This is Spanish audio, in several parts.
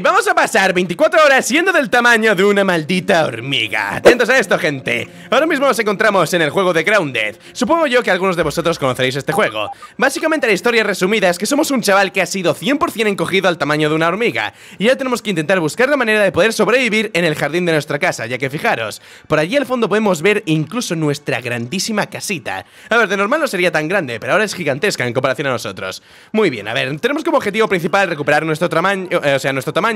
y vamos a pasar 24 horas siendo del tamaño de una maldita hormiga. Atentos a esto, gente. Ahora mismo nos encontramos en el juego de Grounded. Supongo yo que algunos de vosotros conoceréis este juego. Básicamente la historia resumida es que somos un chaval que ha sido 100% encogido al tamaño de una hormiga, y ya tenemos que intentar buscar la manera de poder sobrevivir en el jardín de nuestra casa, ya que fijaros, por allí al fondo podemos ver incluso nuestra grandísima casita. A ver, de normal no sería tan grande, pero ahora es gigantesca en comparación a nosotros. Muy bien, a ver, tenemos como objetivo principal recuperar nuestro tamaño,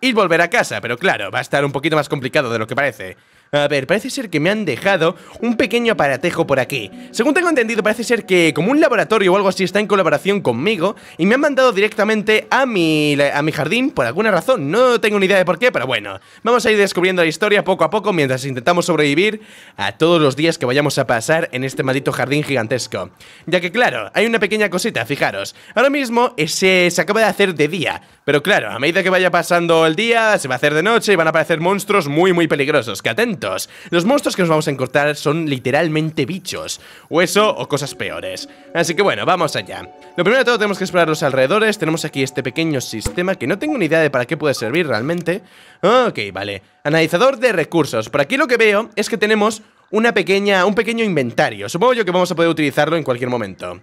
y volver a casa, pero claro, va a estar un poquito más complicado de lo que parece. A ver, parece ser que me han dejado un pequeño aparatejo por aquí. Según tengo entendido, parece ser que como un laboratorio o algo así está en colaboración conmigo y me han mandado directamente a mi jardín por alguna razón. No tengo ni idea de por qué, pero bueno, vamos a ir descubriendo la historia poco a poco mientras intentamos sobrevivir a todos los días que vayamos a pasar en este maldito jardín gigantesco. Ya que claro, hay una pequeña cosita, fijaros. Ahora mismo se acaba de hacer de día, pero claro, a medida que vaya pasando el día se va a hacer de noche y van a aparecer monstruos muy muy peligrosos, que atentos. Los monstruos que nos vamos a encontrar son literalmente bichos, o eso, o cosas peores. Así que bueno, vamos allá. Lo primero de todo, tenemos que explorar los alrededores. Tenemos aquí este pequeño sistema que no tengo ni idea de para qué puede servir realmente. Ok, vale. Analizador de recursos. Por aquí lo que veo es que tenemos un pequeño inventario. Supongo yo que vamos a poder utilizarlo en cualquier momento.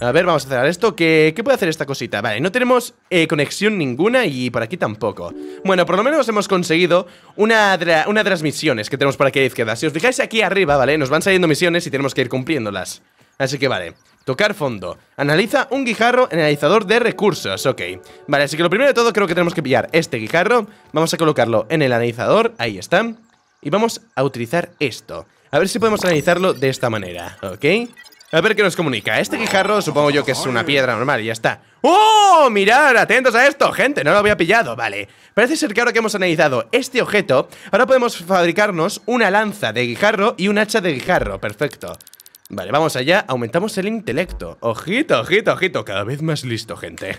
A ver, vamos a cerrar esto. ¿Qué puede hacer esta cosita? Vale, no tenemos conexión ninguna y por aquí tampoco. Bueno, por lo menos hemos conseguido una de las misiones que tenemos por aquí a la izquierda. Si os fijáis aquí arriba, ¿vale? Nos van saliendo misiones y tenemos que ir cumpliéndolas. Así que vale. Tocar fondo. Analiza un guijarro en analizador de recursos. Ok. Vale, así que lo primero de todo creo que tenemos que pillar este guijarro. Vamos a colocarlo en el analizador. Ahí está. Y vamos a utilizar esto. A ver si podemos analizarlo de esta manera. Ok. A ver qué nos comunica. Este guijarro supongo yo que es una piedra normal y ya está. ¡Oh! Mirad, atentos a esto, gente. No lo había pillado, vale. Parece ser que ahora que hemos analizado este objeto, ahora podemos fabricarnos una lanza de guijarro y un hacha de guijarro. Perfecto. Vale, vamos allá. Aumentamos el intelecto. Ojito, ojito, ojito. Cada vez más listo, gente.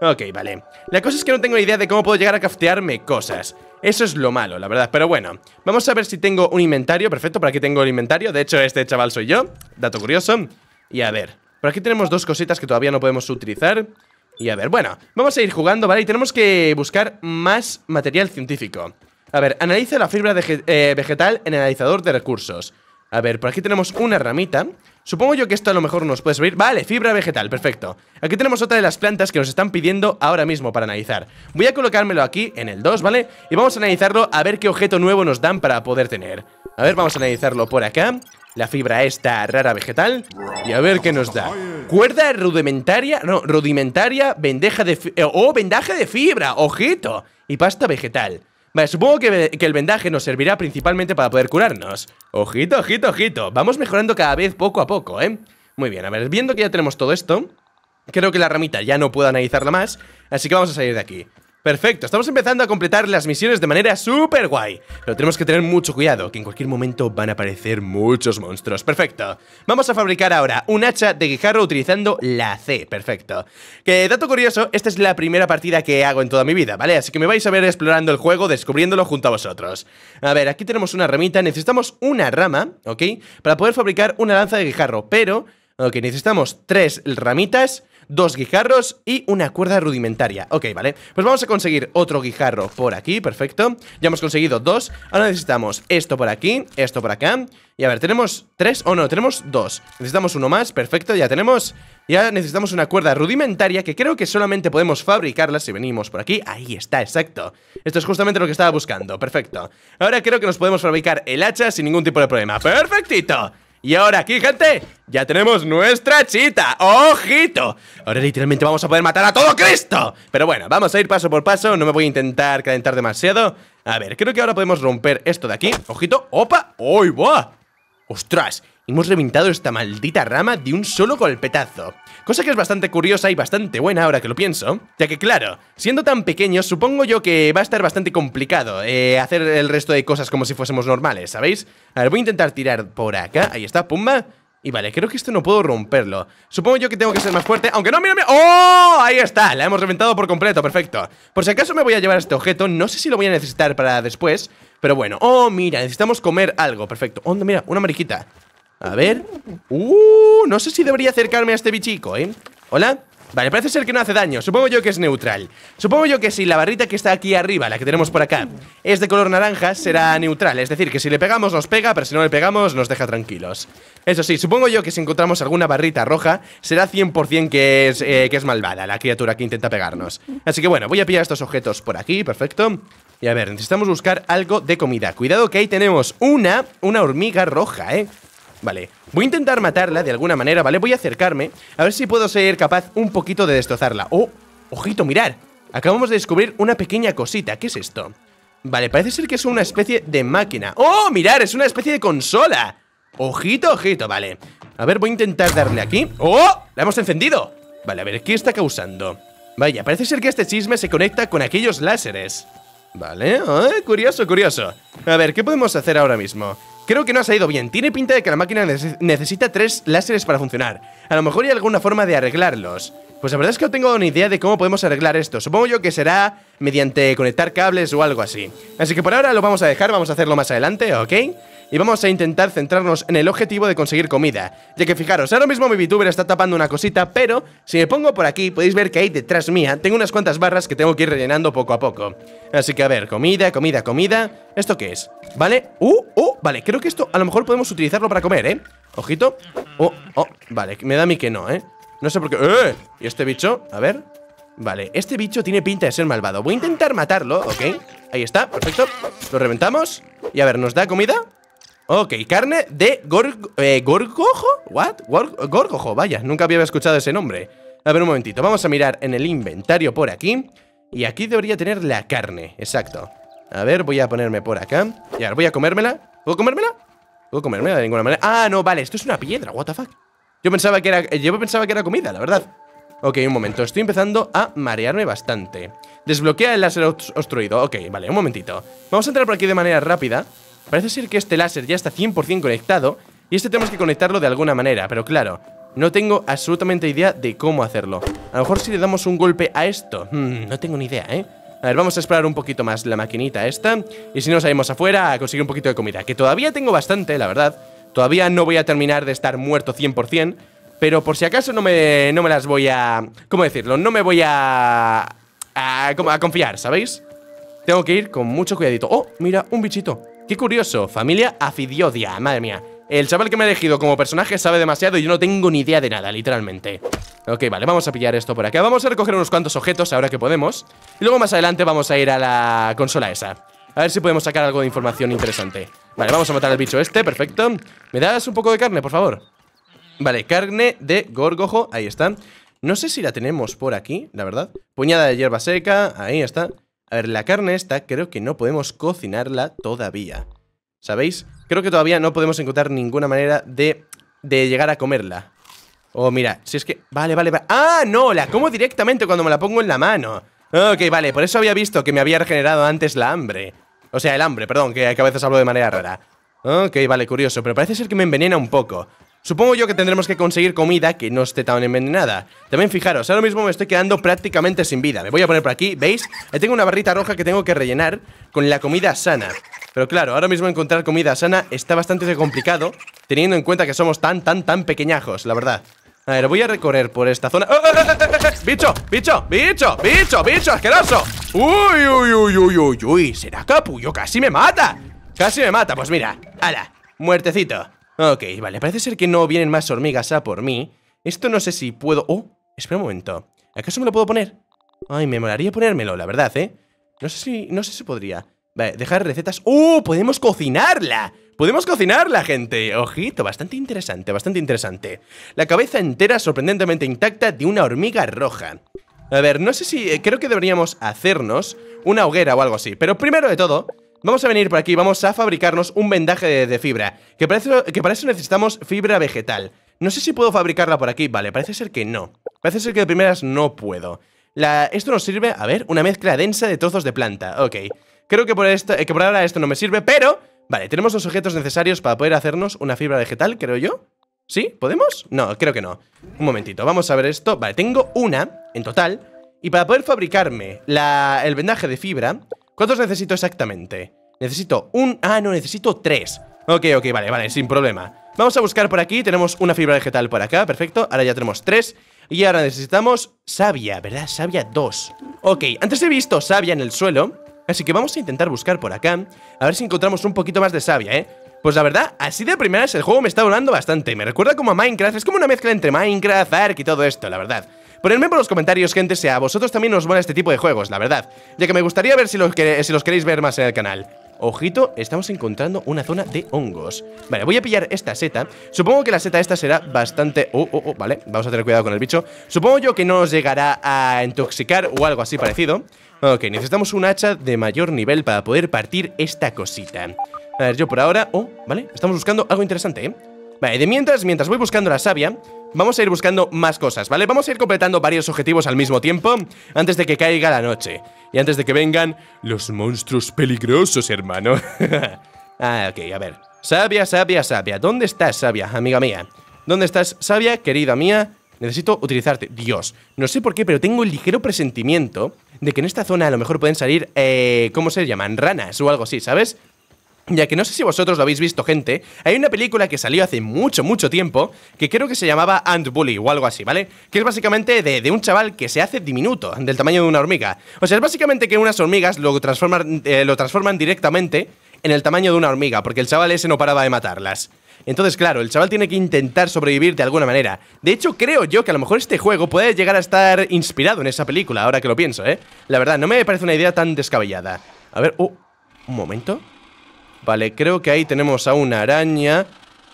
Ok, vale. La cosa es que no tengo idea de cómo puedo llegar a craftearme cosas. Eso es lo malo, la verdad. Pero bueno, vamos a ver si tengo un inventario. Perfecto, por aquí tengo el inventario. De hecho, este chaval soy yo. Dato curioso. Y a ver, por aquí tenemos dos cositas que todavía no podemos utilizar. Y a ver, bueno, vamos a ir jugando, ¿vale? Y tenemos que buscar más material científico. A ver, analiza la fibra vegetal en el analizador de recursos. A ver, por aquí tenemos una ramita. Supongo yo que esto a lo mejor nos puede servir. Vale, fibra vegetal, perfecto. Aquí tenemos otra de las plantas que nos están pidiendo ahora mismo para analizar. Voy a colocármelo aquí en el 2, ¿vale? Y vamos a analizarlo a ver qué objeto nuevo nos dan para poder tener. A ver, vamos a analizarlo por acá. La fibra esta rara vegetal. Y a ver qué nos da. Cuerda rudimentaria. No, rudimentaria, vendaje de fibra. ¡Oh, vendaje de fibra! ¡Ojito! Y pasta vegetal. Vale, supongo que el vendaje nos servirá principalmente para poder curarnos. Ojito, ojito, ojito. Vamos mejorando cada vez poco a poco, ¿eh? Muy bien, a ver, viendo que ya tenemos todo esto, creo que la ramita ya no puedo analizarla más, así que vamos a salir de aquí. Perfecto, estamos empezando a completar las misiones de manera súper guay. Pero tenemos que tener mucho cuidado, que en cualquier momento van a aparecer muchos monstruos. Perfecto. Vamos a fabricar ahora un hacha de guijarro utilizando la C. Perfecto. Que dato curioso, esta es la primera partida que hago en toda mi vida, ¿vale? Así que me vais a ver explorando el juego, descubriéndolo junto a vosotros. A ver, aquí tenemos una ramita. Necesitamos una rama, ¿ok? Para poder fabricar una lanza de guijarro, pero... Ok, necesitamos 3 ramitas, 2 guijarros y una cuerda rudimentaria. Ok, vale, pues vamos a conseguir otro guijarro por aquí, perfecto. Ya hemos conseguido 2, ahora necesitamos esto por aquí, esto por acá. Y a ver, tenemos 3, oh no, tenemos 2. Necesitamos uno más, perfecto, ya tenemos. Ya necesitamos una cuerda rudimentaria, que creo que solamente podemos fabricarla si venimos por aquí. Ahí está, exacto. Esto es justamente lo que estaba buscando, perfecto. Ahora creo que nos podemos fabricar el hacha sin ningún tipo de problema, perfectito. Y ahora aquí, gente, ya tenemos nuestra chita. ¡Ojito! Ahora literalmente vamos a poder matar a todo Cristo. Pero bueno, vamos a ir paso por paso. No me voy a intentar calentar demasiado. A ver, creo que ahora podemos romper esto de aquí. ¡Ojito! ¡Opa! ¡Ay, va! ¡Ostras! Hemos reventado esta maldita rama de un solo golpetazo. Cosa que es bastante curiosa y bastante buena ahora que lo pienso. Ya que claro, siendo tan pequeños, supongo yo que va a estar bastante complicado hacer el resto de cosas como si fuésemos normales, ¿sabéis? A ver, voy a intentar tirar por acá. Ahí está, pumba. Y vale, creo que esto no puedo romperlo. Supongo yo que tengo que ser más fuerte, aunque no, mira, mira. ¡Oh! Ahí está, la hemos reventado por completo, perfecto. Por si acaso me voy a llevar este objeto. No sé si lo voy a necesitar para después, pero bueno. ¡Oh, mira! Necesitamos comer algo, perfecto. ¡Oh, mira! Una mariquita. A ver. No sé si debería acercarme a este bichico, ¿eh? Hola. Vale, parece ser que no hace daño. Supongo yo que es neutral. Supongo yo que si la barrita que está aquí arriba, la que tenemos por acá, es de color naranja, será neutral. Es decir, que si le pegamos nos pega, pero si no le pegamos nos deja tranquilos. Eso sí, supongo yo que si encontramos alguna barrita roja, será 100% que es malvada la criatura que intenta pegarnos. Así que bueno, voy a pillar estos objetos por aquí, perfecto. Y a ver, necesitamos buscar algo de comida. Cuidado que ahí tenemos una hormiga roja, ¿eh? Vale, voy a intentar matarla de alguna manera, ¿vale? Voy a acercarme, a ver si puedo ser capaz un poquito de destrozarla. ¡Oh! ¡Ojito, mirad! Acabamos de descubrir una pequeña cosita. ¿Qué es esto? Vale, parece ser que es una especie de máquina. ¡Oh! ¡Mirad! ¡Es una especie de consola! ¡Ojito, ojito! Vale. A ver, voy a intentar darle aquí. ¡Oh! ¡La hemos encendido! Vale, a ver, ¿qué está causando? Vaya, parece ser que este chisme se conecta con aquellos láseres. Vale, curioso, curioso. A ver, ¿qué podemos hacer ahora mismo? Creo que no ha salido bien. Tiene pinta de que la máquina necesita 3 láseres para funcionar. A lo mejor hay alguna forma de arreglarlos. Pues la verdad es que no tengo ni idea de cómo podemos arreglar esto. Supongo yo que será mediante conectar cables o algo así. Así que por ahora lo vamos a dejar, vamos a hacerlo más adelante, ¿ok? Y vamos a intentar centrarnos en el objetivo de conseguir comida. Ya que fijaros, ahora mismo mi VTuber está tapando una cosita, pero si me pongo por aquí, podéis ver que ahí detrás mía tengo unas cuantas barras que tengo que ir rellenando poco a poco. Así que a ver, comida, comida, comida. ¿Esto qué es? Vale, vale, creo que esto a lo mejor podemos utilizarlo para comer, ¿eh? Ojito. Vale, me da a mí que no, ¿eh? No sé por qué. ¿Y este bicho? A ver. Vale, este bicho tiene pinta de ser malvado. Voy a intentar matarlo, ¿ok? Ahí está, perfecto. Lo reventamos. Y a ver, ¿nos da comida? Ok, carne de gorgojo. ¿What? Gorgojo, vaya, nunca había escuchado ese nombre. A ver, un momentito, vamos a mirar en el inventario por aquí. Y aquí debería tener la carne, exacto. A ver, voy a ponerme por acá. Y ahora voy a comérmela. ¿Puedo comérmela? ¿Puedo comérmela de ninguna manera? Ah, no, vale, esto es una piedra, what the fuck. Yo pensaba que era comida, la verdad. Ok, un momento, estoy empezando a marearme bastante. Desbloquea el láser obstruido, ok, vale, un momentito. Vamos a entrar por aquí de manera rápida. Parece ser que este láser ya está 100% conectado. Y este tenemos que conectarlo de alguna manera. Pero claro, no tengo absolutamente idea de cómo hacerlo. A lo mejor si le damos un golpe a esto, no tengo ni idea, ¿eh? A ver, vamos a esperar un poquito más la maquinita esta. Y si no, salimos afuera a conseguir un poquito de comida, que todavía tengo bastante, la verdad. Todavía no voy a terminar de estar muerto 100%. Pero por si acaso no me las voy a... ¿Cómo decirlo? No me voy a confiar, ¿sabéis? Tengo que ir con mucho cuidadito. ¡Oh! Mira, un bichito. ¡Qué curioso! Familia Afidiodia, madre mía. El chaval que me ha elegido como personaje sabe demasiado y yo no tengo ni idea de nada, literalmente. Ok, vale, vamos a pillar esto por acá. Vamos a recoger unos cuantos objetos ahora que podemos. Y luego más adelante vamos a ir a la consola esa. A ver si podemos sacar algo de información interesante. Vale, vamos a matar al bicho este, perfecto. ¿Me das un poco de carne, por favor? Vale, carne de gorgojo, ahí está. No sé si la tenemos por aquí, la verdad. Puñada de hierba seca, ahí está. A ver, la carne esta creo que no podemos cocinarla todavía, ¿sabéis? Creo que todavía no podemos encontrar ninguna manera de llegar a comerla. Oh, mira, si es que... Vale. ¡Ah, no! La como directamente cuando me la pongo en la mano. Ok, vale, por eso había visto que me había regenerado antes la hambre. O sea, el hambre, perdón, que a veces hablo de manera rara. Ok, vale, curioso, pero parece ser que me envenena un poco. Supongo yo que tendremos que conseguir comida que no esté tan envenenada. También fijaros, ahora mismo me estoy quedando prácticamente sin vida. Me voy a poner por aquí, ¿veis? Ahí tengo una barrita roja que tengo que rellenar con la comida sana. Pero claro, ahora mismo encontrar comida sana está bastante complicado, teniendo en cuenta que somos tan pequeñajos, la verdad. A ver, voy a recorrer por esta zona. ¡Oh! ¡Bicho asqueroso! ¡Uy! ¿Será capullo? ¡Casi me mata! Pues mira, ala, muertecito. Ok, vale, parece ser que no vienen más hormigas a por mí. Esto no sé si puedo... Oh, espera un momento. ¿Acaso me lo puedo poner? Ay, me molaría ponérmelo, la verdad, ¿eh? No sé si podría. Vale, dejar recetas... ¡Oh! ¡Podemos cocinarla! ¡Podemos cocinarla, gente! Ojito, bastante interesante, bastante interesante. La cabeza entera sorprendentemente intacta de una hormiga roja. A ver, no sé si... creo que deberíamos hacernos una hoguera o algo así. Pero primero de todo... vamos a venir por aquí, vamos a fabricarnos un vendaje de fibra, que para eso necesitamos fibra vegetal. No sé si puedo fabricarla por aquí, vale, parece ser que no. Parece ser que de primeras no puedo. Esto nos sirve, a ver, una mezcla densa de trozos de planta, ok. Creo que por ahora esto no me sirve, pero... vale, tenemos los objetos necesarios para poder hacernos una fibra vegetal, creo yo. ¿Sí? ¿Podemos? No, creo que no. Un momentito, vamos a ver esto. Vale, tengo una, en total. Y para poder fabricarme el vendaje de fibra... ¿cuántos necesito exactamente? Necesito un... ah, no, necesito 3. Ok, vale, sin problema. Vamos a buscar por aquí, tenemos una fibra vegetal por acá, perfecto. Ahora ya tenemos 3. Y ahora necesitamos savia, ¿verdad? Savia 2. Ok, antes he visto savia en el suelo, así que vamos a intentar buscar por acá, a ver si encontramos un poquito más de savia, ¿eh? Pues la verdad, así de primeras el juego me está volando bastante. Me recuerda como a Minecraft, es como una mezcla entre Minecraft, Ark y todo esto, la verdad. Ponedme por los comentarios, gente, si a vosotros también os mola este tipo de juegos, la verdad, ya que me gustaría ver si los queréis ver más en el canal. Ojito, estamos encontrando una zona de hongos. Vale, voy a pillar esta seta. Supongo que la seta esta será bastante... vale, vamos a tener cuidado con el bicho. Supongo yo que no nos llegará a intoxicar o algo así parecido. Ok, necesitamos un hacha de mayor nivel para poder partir esta cosita. A ver, yo por ahora... vale, estamos buscando algo interesante, ¿eh? Vale, de mientras voy buscando la savia, vamos a ir buscando más cosas, ¿vale? Vamos a ir completando varios objetivos al mismo tiempo antes de que caiga la noche y antes de que vengan los monstruos peligrosos, hermano. Ah, ok, a ver. Savia, savia, savia. ¿Dónde estás, savia, amiga mía? ¿Dónde estás, savia, querida mía? Necesito utilizarte. Dios, no sé por qué, pero tengo el ligero presentimiento de que en esta zona a lo mejor pueden salir, ¿cómo se llaman? Ranas o algo así, ¿sabes? Ya que no sé si vosotros lo habéis visto, gente. Hay una película que salió hace mucho tiempo, que creo que se llamaba Ant Bully o algo así, ¿vale? Que es básicamente de un chaval que se hace diminuto, del tamaño de una hormiga. O sea, es básicamente que unas hormigas lo transforman directamente en el tamaño de una hormiga, porque el chaval ese no paraba de matarlas. Entonces, claro, el chaval tiene que intentar sobrevivir de alguna manera. De hecho, creo yo que a lo mejor este juego puede llegar a estar inspirado en esa película, ahora que lo pienso, ¿eh? La verdad, no me parece una idea tan descabellada. A ver, un momento. Vale, creo que ahí tenemos a una araña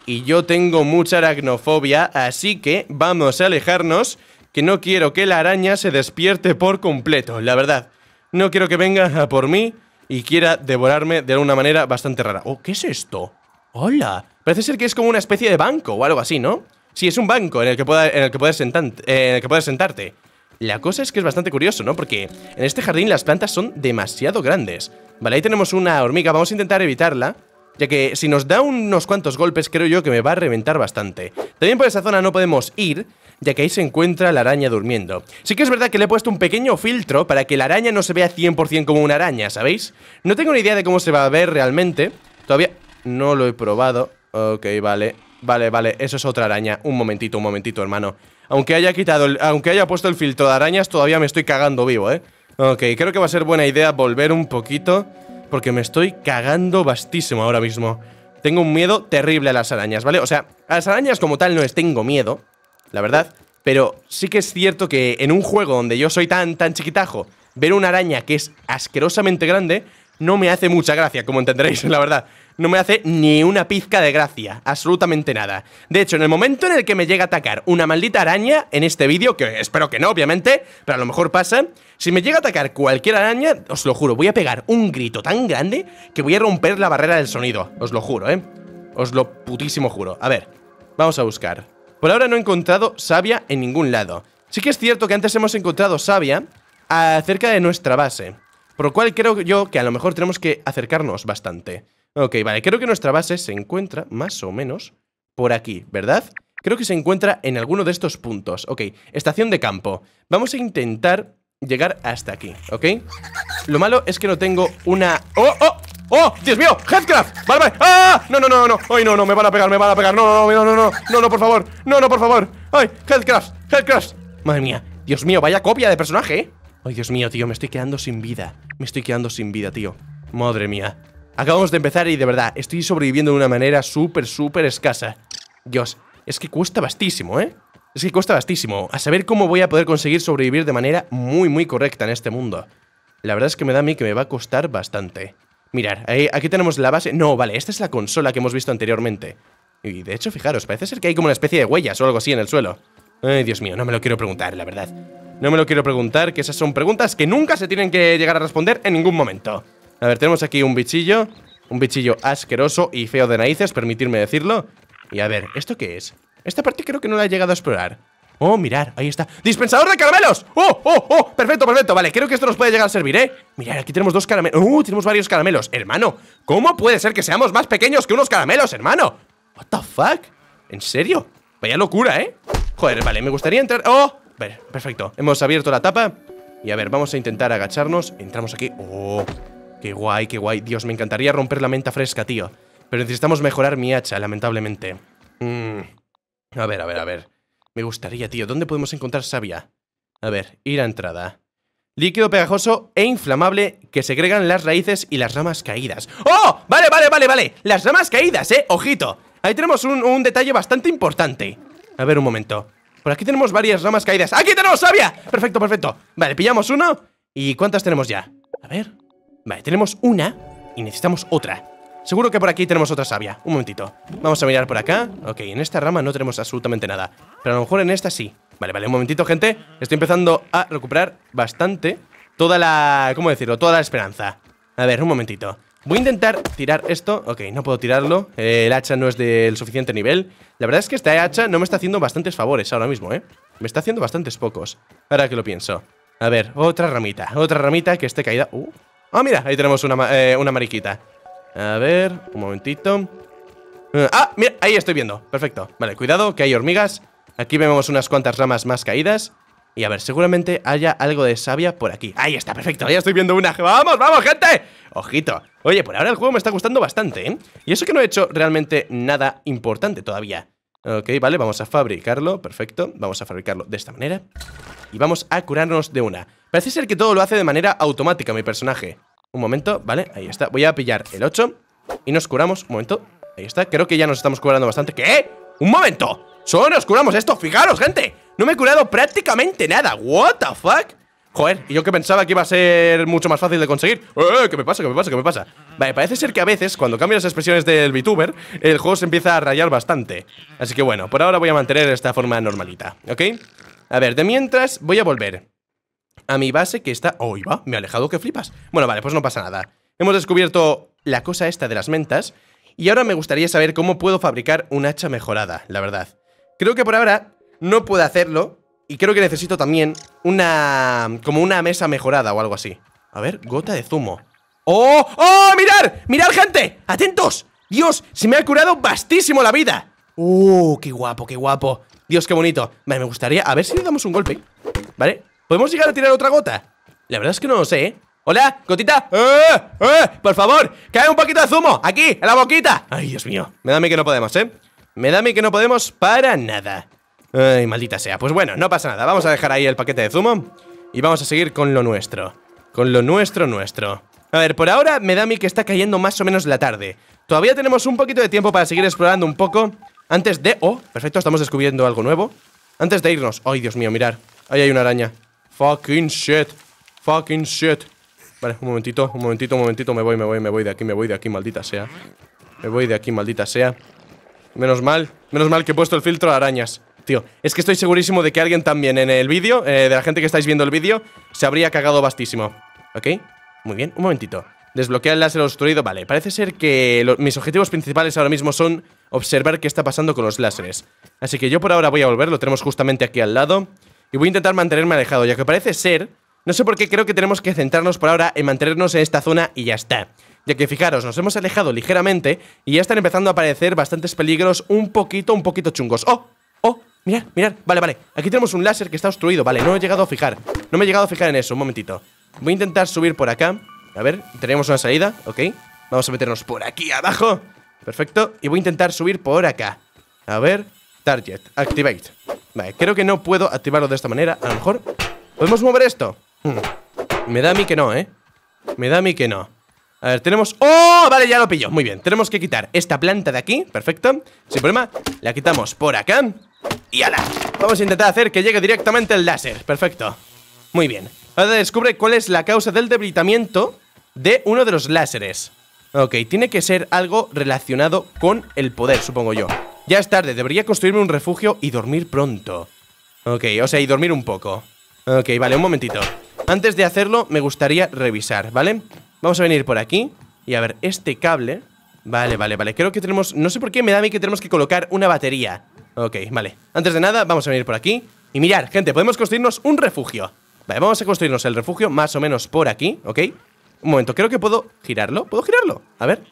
y yo tengo mucha aracnofobia, así que vamos a alejarnos, que no quiero que la araña se despierte por completo, la verdad. No quiero que venga a por mí y quiera devorarme de una manera bastante rara. ¿Qué es esto? ¡Hola! Parece ser que es como una especie de banco o algo así, ¿no? Sí, es un banco en el que puedas sentarte. La cosa es que es bastante curioso, ¿no? Porque en este jardín las plantas son demasiado grandes. Vale, ahí tenemos una hormiga, vamos a intentar evitarla, ya que si nos da unos cuantos golpes creo yo que me va a reventar bastante. También por esa zona no podemos ir, ya que ahí se encuentra la araña durmiendo. Sí que es verdad que le he puesto un pequeño filtro para que la araña no se vea 100% como una araña, ¿sabéis? No tengo ni idea de cómo se va a ver realmente, todavía no lo he probado. Ok, vale, vale, eso es otra araña, un momentito, hermano. Aunque haya puesto el filtro de arañas, todavía me estoy cagando vivo, ¿eh? Ok, creo que va a ser buena idea volver un poquito, porque me estoy cagando bastísimo ahora mismo. Tengo un miedo terrible a las arañas, ¿vale? O sea, a las arañas como tal no les tengo miedo, la verdad. Pero sí que es cierto que en un juego donde yo soy tan chiquitajo, ver una araña que es asquerosamente grande no me hace mucha gracia, como entenderéis, la verdad. No me hace ni una pizca de gracia, absolutamente nada. De hecho, en el momento en el que me llega a atacar una maldita araña en este vídeo, que espero que no, obviamente, pero a lo mejor pasa, si me llega a atacar cualquier araña, os lo juro, voy a pegar un grito tan grande que voy a romper la barrera del sonido. Os lo juro, ¿eh? Os lo putísimo juro. A ver, vamos a buscar. Por ahora no he encontrado savia en ningún lado. Sí que es cierto que antes hemos encontrado savia cerca de nuestra base, por lo cual creo yo que a lo mejor tenemos que acercarnos bastante. Ok, vale, creo que nuestra base se encuentra más o menos por aquí, ¿verdad? Creo que se encuentra en alguno de estos puntos. Ok, estación de campo. Vamos a intentar llegar hasta aquí, ¿ok? Lo malo es que no tengo una... ¡Oh! ¡Dios mío! ¡Headcraft! ¡Vale! ¡Ah! No. ¡Ay, no! Me van a pegar, No, por favor. Por favor. ¡Ay! ¡Headcraft! Madre mía. Dios mío, vaya copia de personaje, ¿eh? Ay, Dios mío, tío. Me estoy quedando sin vida. Tío. Madre mía. Acabamos de empezar y de verdad, estoy sobreviviendo de una manera súper escasa. Dios, es que cuesta bastísimo, ¿eh? A saber cómo voy a poder conseguir sobrevivir de manera muy correcta en este mundo. La verdad es que me da a mí que me va a costar bastante. Mirad, aquí tenemos la base... No, vale, esta es la consola que hemos visto anteriormente. Y de hecho, fijaros, parece ser que hay como una especie de huellas o algo así en el suelo. Ay, Dios mío, no me lo quiero preguntar, la verdad. No me lo quiero preguntar, que esas son preguntas que nunca se tienen que llegar a responder en ningún momento. A ver, tenemos aquí un bichillo asqueroso y feo de narices, permitidme decirlo. Y a ver, ¿esto qué es? Esta parte creo que no la he llegado a explorar. Oh, mirad, ahí está. ¡Dispensador de caramelos! ¡Oh! Perfecto, vale, creo que esto nos puede llegar a servir, ¿eh? Mirad, aquí tenemos dos caramelos. Tenemos varios caramelos. Hermano, ¿cómo puede ser que seamos más pequeños que unos caramelos, hermano? What the fuck? ¿En serio? Vaya locura, ¿eh? Joder, vale, me gustaría entrar... A ver, perfecto, hemos abierto la tapa. Y a ver, vamos a intentar agacharnos. Entramos aquí... Qué guay. Dios, me encantaría romper la menta fresca, tío. Pero necesitamos mejorar mi hacha, lamentablemente. A ver. Me gustaría, tío. ¿Dónde podemos encontrar savia? A ver, ir a entrada. Líquido pegajoso e inflamable que segregan las raíces y las ramas caídas. ¡Oh! Vale, vale, vale, vale. Las ramas caídas, ojito. Ahí tenemos un detalle bastante importante. A ver, un momento. Por aquí tenemos varias ramas caídas. ¡Aquí tenemos savia! Perfecto, perfecto. Vale, pillamos uno. ¿Y cuántas tenemos ya? A ver. Vale, tenemos una y necesitamos otra. Seguro que por aquí tenemos otra savia. Un momentito. Vamos a mirar por acá. Ok, en esta rama no tenemos absolutamente nada. Pero a lo mejor en esta sí. Vale, vale, un momentito, gente. Estoy empezando a recuperar bastante toda la... ¿cómo decirlo? Toda la esperanza. A ver, un momentito. Voy a intentar tirar esto. Ok, no puedo tirarlo. El hacha no es del suficiente nivel. La verdad es que esta hacha no me está haciendo bastantes favores ahora mismo, ¿eh? Me está haciendo bastantes pocos. Ahora que lo pienso. A ver, otra ramita. Otra ramita que esté caída. Ah, mira, ahí tenemos una mariquita. A ver, un momentito. Ah, mira, ahí estoy viendo. Perfecto. Vale, cuidado, que hay hormigas. Aquí vemos unas cuantas ramas más caídas. Y a ver, seguramente haya algo de savia por aquí. Ahí está, perfecto, ya estoy viendo una. ¡Vamos, vamos, gente! ¡Ojito! Oye, por ahora el juego me está gustando bastante, ¿eh? Y eso que no he hecho realmente nada importante todavía. Ok, vale, vamos a fabricarlo, perfecto. Vamos a fabricarlo de esta manera. Y vamos a curarnos de una. Parece ser que todo lo hace de manera automática mi personaje. Un momento, vale, ahí está. Voy a pillar el 8 y nos curamos. Un momento, ahí está, creo que ya nos estamos curando bastante. ¿Qué? ¡Un momento! Solo nos curamos esto, fijaros, gente. No me he curado prácticamente nada. What the fuck. Joder, y yo que pensaba que iba a ser mucho más fácil de conseguir. ¿Qué me pasa? ¿Qué me pasa? ¿Qué me pasa? Vale, parece ser que a veces cuando cambio las expresiones del VTuber, el juego se empieza a rayar bastante. Así que bueno, por ahora voy a mantener esta forma normalita, ¿ok? A ver, de mientras voy a volver a mi base que está... ¡Oh, iba! Me he alejado, que flipas. Bueno, vale, pues no pasa nada. Hemos descubierto la cosa esta de las mentas. Y ahora me gustaría saber cómo puedo fabricar un hacha mejorada, la verdad. Creo que por ahora no puedo hacerlo. Y creo que necesito también como una mesa mejorada o algo así. A ver, gota de zumo. ¡Oh! ¡Oh! ¡Mirad! ¡Mirad, gente! ¡Atentos! ¡Dios! Se me ha curado bastísimo la vida. ¡Uh! ¡Qué guapo, qué guapo! Dios, qué bonito. Vale, me gustaría... A ver si le damos un golpe. ¿Vale? ¿Podemos llegar a tirar otra gota? La verdad es que no lo sé, ¿eh? ¡Hola! ¡Gotita! ¡Por favor! ¡Cae un poquito de zumo! ¡Aquí! ¡En la boquita! ¡Ay, Dios mío! Me da a mí que no podemos, ¿eh? Me da a mí que no podemos para nada. Ay, maldita sea. Pues bueno, no pasa nada. Vamos a dejar ahí el paquete de zumo y vamos a seguir con lo nuestro. Con lo nuestro. A ver, por ahora me da a mí que está cayendo más o menos la tarde. Todavía tenemos un poquito de tiempo para seguir explorando un poco antes de... ¡Oh! Perfecto, estamos descubriendo algo nuevo. Antes de irnos... ¡Ay, Dios mío! Mirad. Ahí hay una araña. ¡Fucking shit! ¡Fucking shit! Vale, un momentito, un momentito, un momentito. Me voy de aquí, maldita sea. Me voy de aquí, maldita sea. Menos mal que he puesto el filtro de arañas. Tío, es que estoy segurísimo de que alguien también en el vídeo, de la gente que estáis viendo el vídeo, se habría cagado bastísimo. ¿Ok? Muy bien, un momentito. Desbloquear el láser obstruido. Vale, parece ser que mis objetivos principales ahora mismo son observar qué está pasando con los láseres. Así que yo por ahora voy a volver, lo tenemos justamente aquí al lado. Y voy a intentar mantenerme alejado, ya que parece ser... No sé por qué, creo que tenemos que centrarnos por ahora en mantenernos en esta zona y ya está. Ya que fijaros, nos hemos alejado ligeramente y ya están empezando a aparecer bastantes peligros un poquito chungos. ¡Oh! ¡Oh! Mirad, mirad. Vale, vale. Aquí tenemos un láser que está obstruido. Vale, no he llegado a fijar. No me he llegado a fijar en eso. Un momentito. Voy a intentar subir por acá. A ver, tenemos una salida. Ok. Vamos a meternos por aquí abajo. Perfecto. Y voy a intentar subir por acá. A ver. Target. Activate. Vale, creo que no puedo activarlo de esta manera. A lo mejor... ¿Podemos mover esto? Me da a mí que no, ¿eh? Me da a mí que no. A ver, tenemos... ¡Oh! Vale, ya lo pillo. Muy bien. Tenemos que quitar esta planta de aquí. Perfecto. Sin problema. La quitamos por acá. ¡Y ala! Vamos a intentar hacer que llegue directamente el láser. Perfecto. Muy bien. Ahora descubre cuál es la causa del debilitamiento de uno de los láseres. Ok, tiene que ser algo relacionado con el poder, supongo yo. Ya es tarde. Debería construirme un refugio y dormir pronto. Ok, o sea, y dormir un poco. Ok, vale, un momentito. Antes de hacerlo, me gustaría revisar, ¿vale? Vamos a venir por aquí. Y a ver, este cable. Vale, vale, vale. Creo que tenemos... No sé por qué me da a mí que tenemos que colocar una batería. Ok, vale. Antes de nada, vamos a venir por aquí. Y mirad, gente, podemos construirnos un refugio. Vale, vamos a construirnos el refugio más o menos por aquí, ¿ok? Un momento, creo que puedo girarlo. ¿Puedo girarlo? A ver.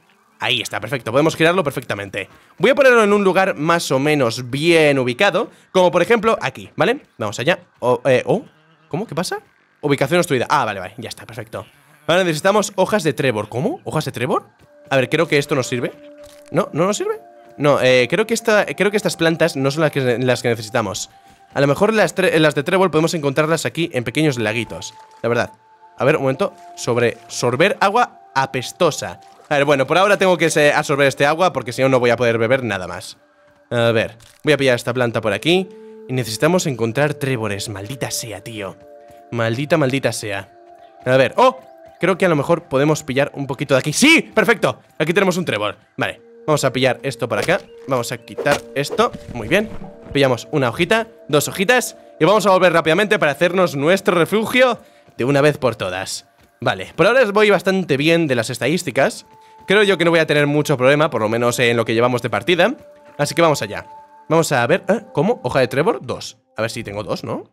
Ahí está, perfecto. Podemos girarlo perfectamente. Voy a ponerlo en un lugar más o menos bien ubicado. Como por ejemplo aquí, ¿vale? Vamos allá. ¿Cómo? ¿Qué pasa? Ubicación obstruida. Ah, vale, vale. Ya está, perfecto. Ahora necesitamos hojas de trébol. ¿Cómo? ¿Hojas de trébol? A ver, creo que esto nos sirve. ¿No? ¿No nos sirve? No, creo que estas plantas no son las que necesitamos. A lo mejor las de trébol podemos encontrarlas aquí en pequeños laguitos, la verdad. A ver, un momento. Sorber agua apestosa. A ver, bueno, por ahora tengo que absorber este agua, porque si no, no voy a poder beber nada más. A ver, voy a pillar esta planta por aquí. Y necesitamos encontrar tréboles, maldita sea, tío. Maldita sea. A ver, ¡oh! Creo que a lo mejor podemos pillar un poquito de aquí. ¡Sí! ¡Perfecto! Aquí tenemos un trébol. Vale, vamos a pillar esto para acá. Vamos a quitar esto, muy bien. Pillamos una hojita, dos hojitas. Y vamos a volver rápidamente para hacernos nuestro refugio de una vez por todas. Vale, por ahora voy bastante bien de las estadísticas. Creo yo que no voy a tener mucho problema, por lo menos en lo que llevamos de partida. Así que vamos allá. Vamos a ver... ¿Cómo? ¿Hoja de trébol? 2. A ver si tengo 2, ¿no?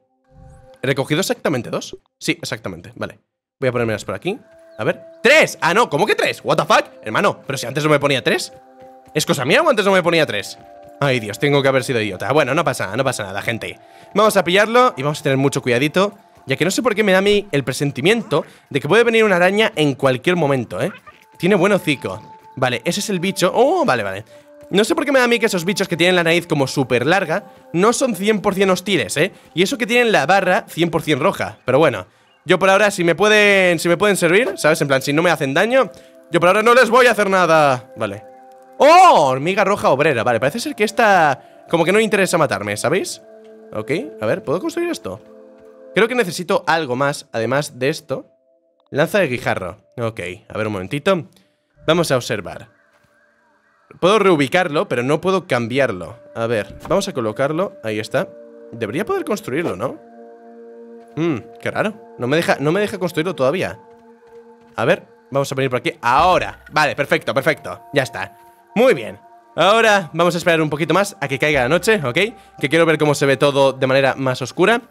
¿He recogido exactamente 2? Sí, exactamente, vale. Voy a ponérmelas por aquí. A ver... ¡3! ¡Ah, no! ¿Cómo que 3? ¿What the fuck? Hermano, pero si antes no me ponía 3. ¿Es cosa mía o antes no me ponía 3? Ay, Dios, tengo que haber sido idiota. Bueno, no pasa nada, gente. Vamos a pillarlo y vamos a tener mucho cuidadito, ya que no sé por qué me da a mí el presentimiento de que puede venir una araña en cualquier momento, ¿eh? Tiene buen hocico. Vale, ese es el bicho. ¡Oh, vale, vale! No sé por qué me da a mí que esos bichos que tienen la nariz como súper larga no son 100% hostiles, ¿eh? Y eso que tienen la barra 100% roja. Pero bueno, yo por ahora, si me pueden servir, ¿sabes? En plan, si no me hacen daño, yo por ahora no les voy a hacer nada. Vale. ¡Oh! Hormiga roja obrera. Vale, parece ser que esta como que no interesa matarme, ¿sabéis? Ok, a ver, ¿puedo construir esto? Creo que necesito algo más, además de esto. Lanza de guijarro. Ok, a ver un momentito. Vamos a observar. Puedo reubicarlo, pero no puedo cambiarlo. A ver, vamos a colocarlo. Ahí está. Debería poder construirlo, ¿no? Qué raro. No me deja construirlo todavía. A ver, vamos a venir por aquí. Ahora, vale, perfecto. Ya está, muy bien. Ahora vamos a esperar un poquito más a que caiga la noche, ¿ok? Que quiero ver cómo se ve todo de manera más oscura.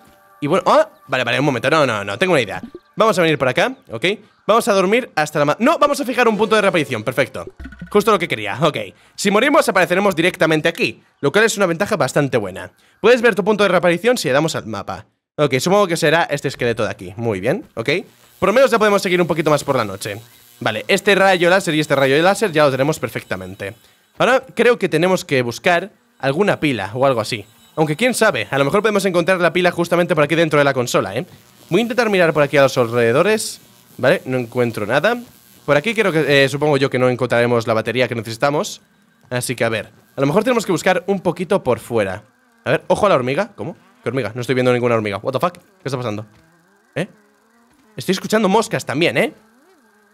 Y bueno, ¡oh! Vale, un momento, no, tengo una idea. Vamos a venir por acá, ¿ok? Vamos a dormir hasta la... No, vamos a fijar un punto de reaparición, perfecto. Justo lo que quería, ok. Si morimos apareceremos directamente aquí, lo cual es una ventaja bastante buena. Puedes ver tu punto de reaparición si le damos al mapa. Ok, supongo que será este esqueleto de aquí, muy bien, ok. Por lo menos ya podemos seguir un poquito más por la noche. Vale, este rayo láser y este rayo láser ya lo tenemos perfectamente. Ahora creo que tenemos que buscar alguna pila o algo así. Aunque quién sabe, a lo mejor podemos encontrar la pila justamente por aquí dentro de la consola, ¿eh? Voy a intentar mirar por aquí a los alrededores. Vale, no encuentro nada. Por aquí creo que, supongo yo que no encontraremos la batería que necesitamos. Así que a ver, a lo mejor tenemos que buscar un poquito por fuera. A ver, ojo a la hormiga. ¿Cómo? ¿Qué hormiga? No estoy viendo ninguna hormiga. What the fuck, ¿qué está pasando? Estoy escuchando moscas también,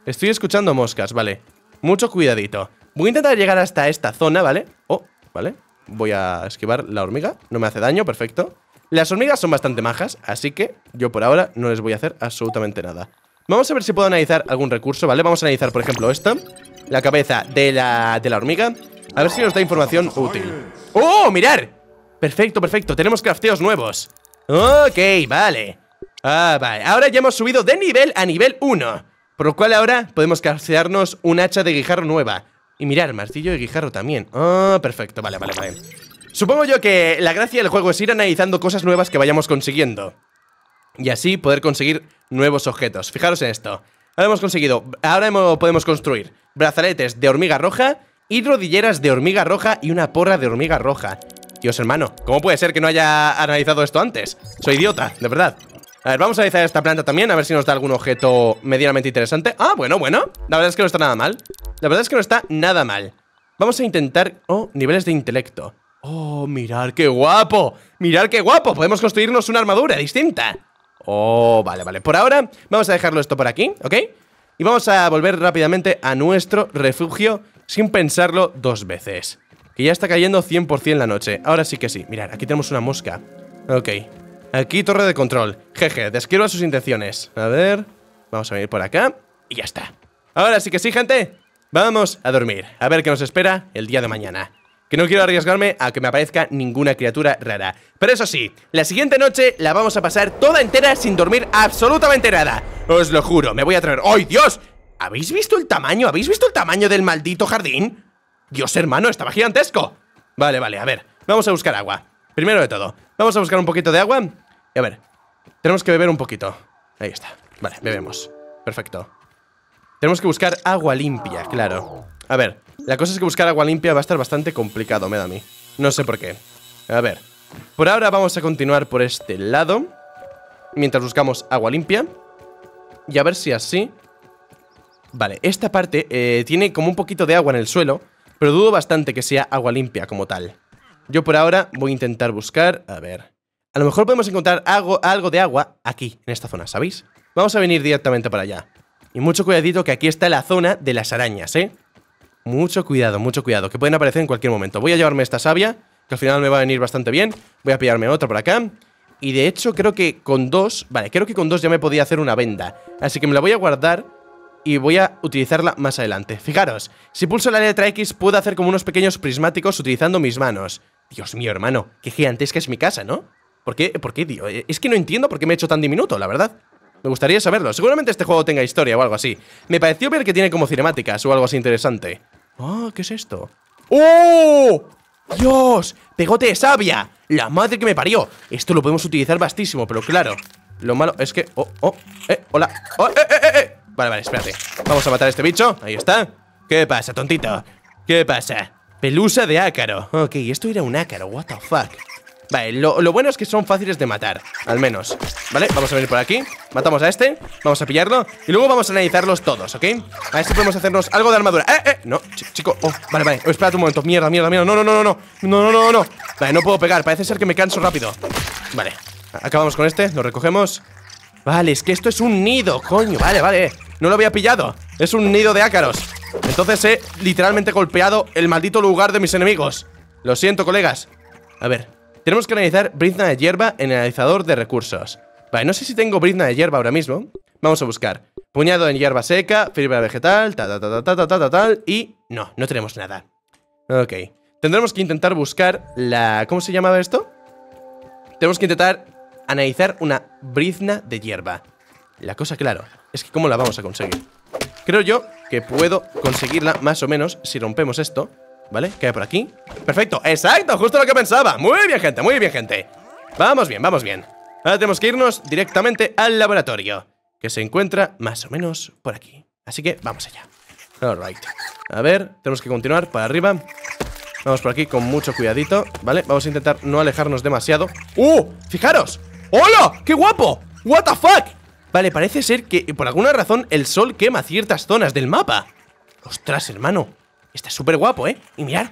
Estoy escuchando moscas, vale. Mucho cuidadito. Voy a intentar llegar hasta esta zona, ¿vale? Oh, vale. Voy a esquivar la hormiga. No me hace daño, perfecto. Las hormigas son bastante majas, así que yo por ahora no les voy a hacer absolutamente nada. Vamos a ver si puedo analizar algún recurso, ¿vale? Vamos a analizar, por ejemplo, esta. La cabeza de la hormiga. A ver si nos da información útil. ¡Oh, mirar! Perfecto. Tenemos crafteos nuevos. Ok, vale. Ah, vale. Ahora ya hemos subido de nivel a nivel 1. Por lo cual ahora podemos craftearnos un hacha de guijarro nueva. Y mirar, martillo de guijarro también. Ah, perfecto. Vale. Supongo yo que la gracia del juego es ir analizando cosas nuevas que vayamos consiguiendo. Y así poder conseguir nuevos objetos. Fijaros en esto. Ahora podemos construir brazaletes de hormiga roja y rodilleras de hormiga roja y una porra de hormiga roja. Dios, hermano, ¿cómo puede ser que no haya analizado esto antes? Soy idiota, de verdad. A ver, vamos a analizar esta planta también, a ver si nos da algún objeto medianamente interesante. Ah, bueno. La verdad es que no está nada mal. Vamos a intentar... Oh, niveles de intelecto. Oh, mirad qué guapo. Podemos construirnos una armadura distinta. Oh, vale. Por ahora vamos a dejarlo esto por aquí, ¿ok? Y vamos a volver rápidamente a nuestro refugio sin pensarlo dos veces. Que ya está cayendo 100% la noche. Ahora sí que sí. Mirad, aquí tenemos una mosca. Ok. Aquí torre de control. Jeje, desquiero a sus intenciones. A ver, vamos a venir por acá. Y ya está. Ahora sí que sí, gente. Vamos a dormir. A ver qué nos espera el día de mañana. Que no quiero arriesgarme a que me aparezca ninguna criatura rara. Pero eso sí, la siguiente noche la vamos a pasar toda entera sin dormir absolutamente nada. Os lo juro, me voy a traer... ¡Ay, Dios! ¿Habéis visto el tamaño? ¿Habéis visto el tamaño del maldito jardín? Dios, hermano, estaba gigantesco. Vale, a ver, vamos a buscar agua. Primero de todo, vamos a buscar un poquito de agua. Y a ver, tenemos que beber un poquito. Ahí está, vale, bebemos. Perfecto. Tenemos que buscar agua limpia, claro. A ver, la cosa es que buscar agua limpia va a estar bastante complicado, me da a mí. No sé por qué. A ver, Por ahora vamos a continuar por este lado, mientras buscamos agua limpia. Y a ver si así... Vale, esta parte tiene como un poquito de agua en el suelo, pero dudo bastante que sea agua limpia como tal. Yo por ahora voy a intentar buscar... A ver... A lo mejor podemos encontrar algo de agua aquí, en esta zona, ¿sabéis? Vamos a venir directamente para allá. Y mucho cuidadito que aquí está la zona de las arañas, ¿eh? Mucho cuidado, que pueden aparecer en cualquier momento. Voy a llevarme esta savia, que al final me va a venir bastante bien. Voy a pillarme otra por acá. Y de hecho creo que con dos... Vale, creo que con dos ya me podía hacer una venda. Así que me la voy a guardar y voy a utilizarla más adelante. Fijaros, si pulso la letra X puedo hacer como unos pequeños prismáticos utilizando mis manos. Dios mío, hermano, qué gigantesca es mi casa, ¿no? ¿Por qué, tío? Es que no entiendo por qué me he hecho tan diminuto, la verdad. Me gustaría saberlo. Seguramente este juego tenga historia o algo así. Me pareció ver que tiene como cinemáticas o algo así interesante. Oh, ¿qué es esto? ¡Oh! ¡Dios! ¡Pegote de savia! ¡La madre que me parió! Esto lo podemos utilizar bastísimo, pero claro. Lo malo es que... ¡Hola! ¡Oh, eh! Vale, vale, espérate. Vamos a matar a este bicho. Ahí está. ¿Qué pasa, tontito? ¿Qué pasa? Pelusa de ácaro. Ok, esto era un ácaro. What the fuck. Vale, lo bueno es que son fáciles de matar, al menos. Vale, vamos a venir por aquí. Matamos a este, vamos a pillarlo. Y luego vamos a analizarlos todos, ¿ok? A ver si podemos hacernos algo de armadura. No, chico, vale, vale, espérate un momento. Mierda, no. Vale, no puedo pegar, parece ser que me canso rápido. Vale, acabamos con este, lo recogemos. Vale, es que esto es un nido, coño, vale. No lo había pillado, es un nido de ácaros. Entonces he literalmente golpeado el maldito lugar de mis enemigos. Lo siento, colegas. A ver... Tenemos que analizar brizna de hierba en el analizador de recursos. Vale, no sé si tengo brizna de hierba ahora mismo. Vamos a buscar. Puñado en hierba seca, fibra vegetal, tal. Y no tenemos nada. Ok. Tendremos que intentar buscar la... ¿Cómo se llamaba esto? Tenemos que intentar analizar una brizna de hierba. La cosa, claro, es que ¿cómo la vamos a conseguir? Creo yo que puedo conseguirla más o menos si rompemos esto. ¿Vale? ¿Qué hay por aquí? ¡Perfecto! ¡Exacto! ¡Justo lo que pensaba! ¡Muy bien, gente! ¡Muy bien, gente! Vamos bien, vamos bien. Ahora tenemos que irnos directamente al laboratorio, que se encuentra más o menos por aquí. Así que vamos allá. Alright. A ver, tenemos que continuar para arriba. Vamos por aquí con mucho cuidadito, ¿vale? Vamos a intentar no alejarnos demasiado. ¡Uh! ¡Fijaros! ¡Hola! ¡Qué guapo! ¡What the fuck! Vale, parece ser que por alguna razón el sol quema ciertas zonas del mapa. ¡Ostras, hermano! Está súper guapo, ¿eh? Y mirad,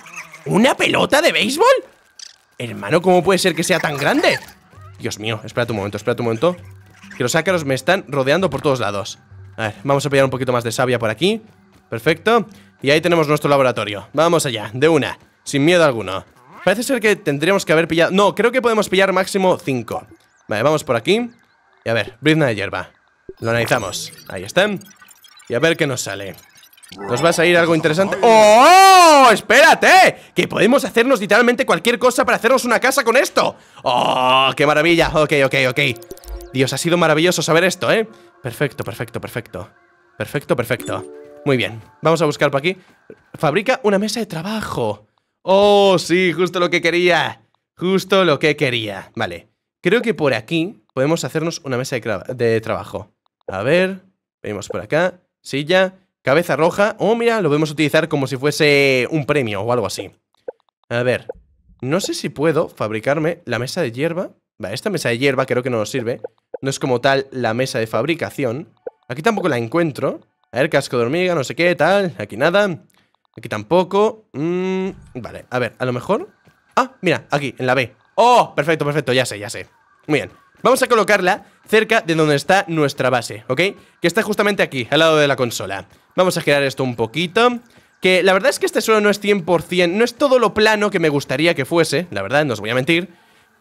¿una pelota de béisbol? Hermano, ¿cómo puede ser que sea tan grande? Dios mío, espérate un momento. Que los ácaros me están rodeando por todos lados. A ver, vamos a pillar un poquito más de savia por aquí. Perfecto. Y ahí tenemos nuestro laboratorio. Vamos allá, de una, sin miedo alguno. Parece ser que tendríamos que haber pillado... No, creo que podemos pillar máximo 5. Vale, vamos por aquí. Y a ver, brizna de hierba. Lo analizamos. Ahí están. Y a ver qué nos sale. Nos va a salir algo interesante. ¡Oh! ¡Espérate! Que podemos hacernos literalmente cualquier cosa para hacernos una casa con esto. ¡Oh! ¡Qué maravilla! Ok. Dios, ha sido maravilloso saber esto, ¿eh? Perfecto. Muy bien, vamos a buscar por aquí. Fabrica una mesa de trabajo. ¡Oh, sí! Justo lo que quería. Vale, creo que por aquí podemos hacernos una mesa de trabajo. A ver, venimos por acá. Silla... Cabeza roja. Oh, mira, lo podemos utilizar como si fuese un premio o algo así. A ver, no sé si puedo fabricarme la mesa de hierba. Vale, esta mesa de hierba creo que no nos sirve. No es como tal la mesa de fabricación. Aquí tampoco la encuentro. A ver, casco de hormiga, no sé qué, tal. Aquí nada. Aquí tampoco. Vale, a ver, a lo mejor... Ah, mira, aquí, en la B. Oh, perfecto, ya sé. Muy bien. Vamos a colocarla cerca de donde está nuestra base, ¿ok? Que está justamente aquí, al lado de la consola. Vamos a girar esto un poquito. Que la verdad es que este suelo no es 100%, no es todo lo plano que me gustaría que fuese. La verdad, no os voy a mentir.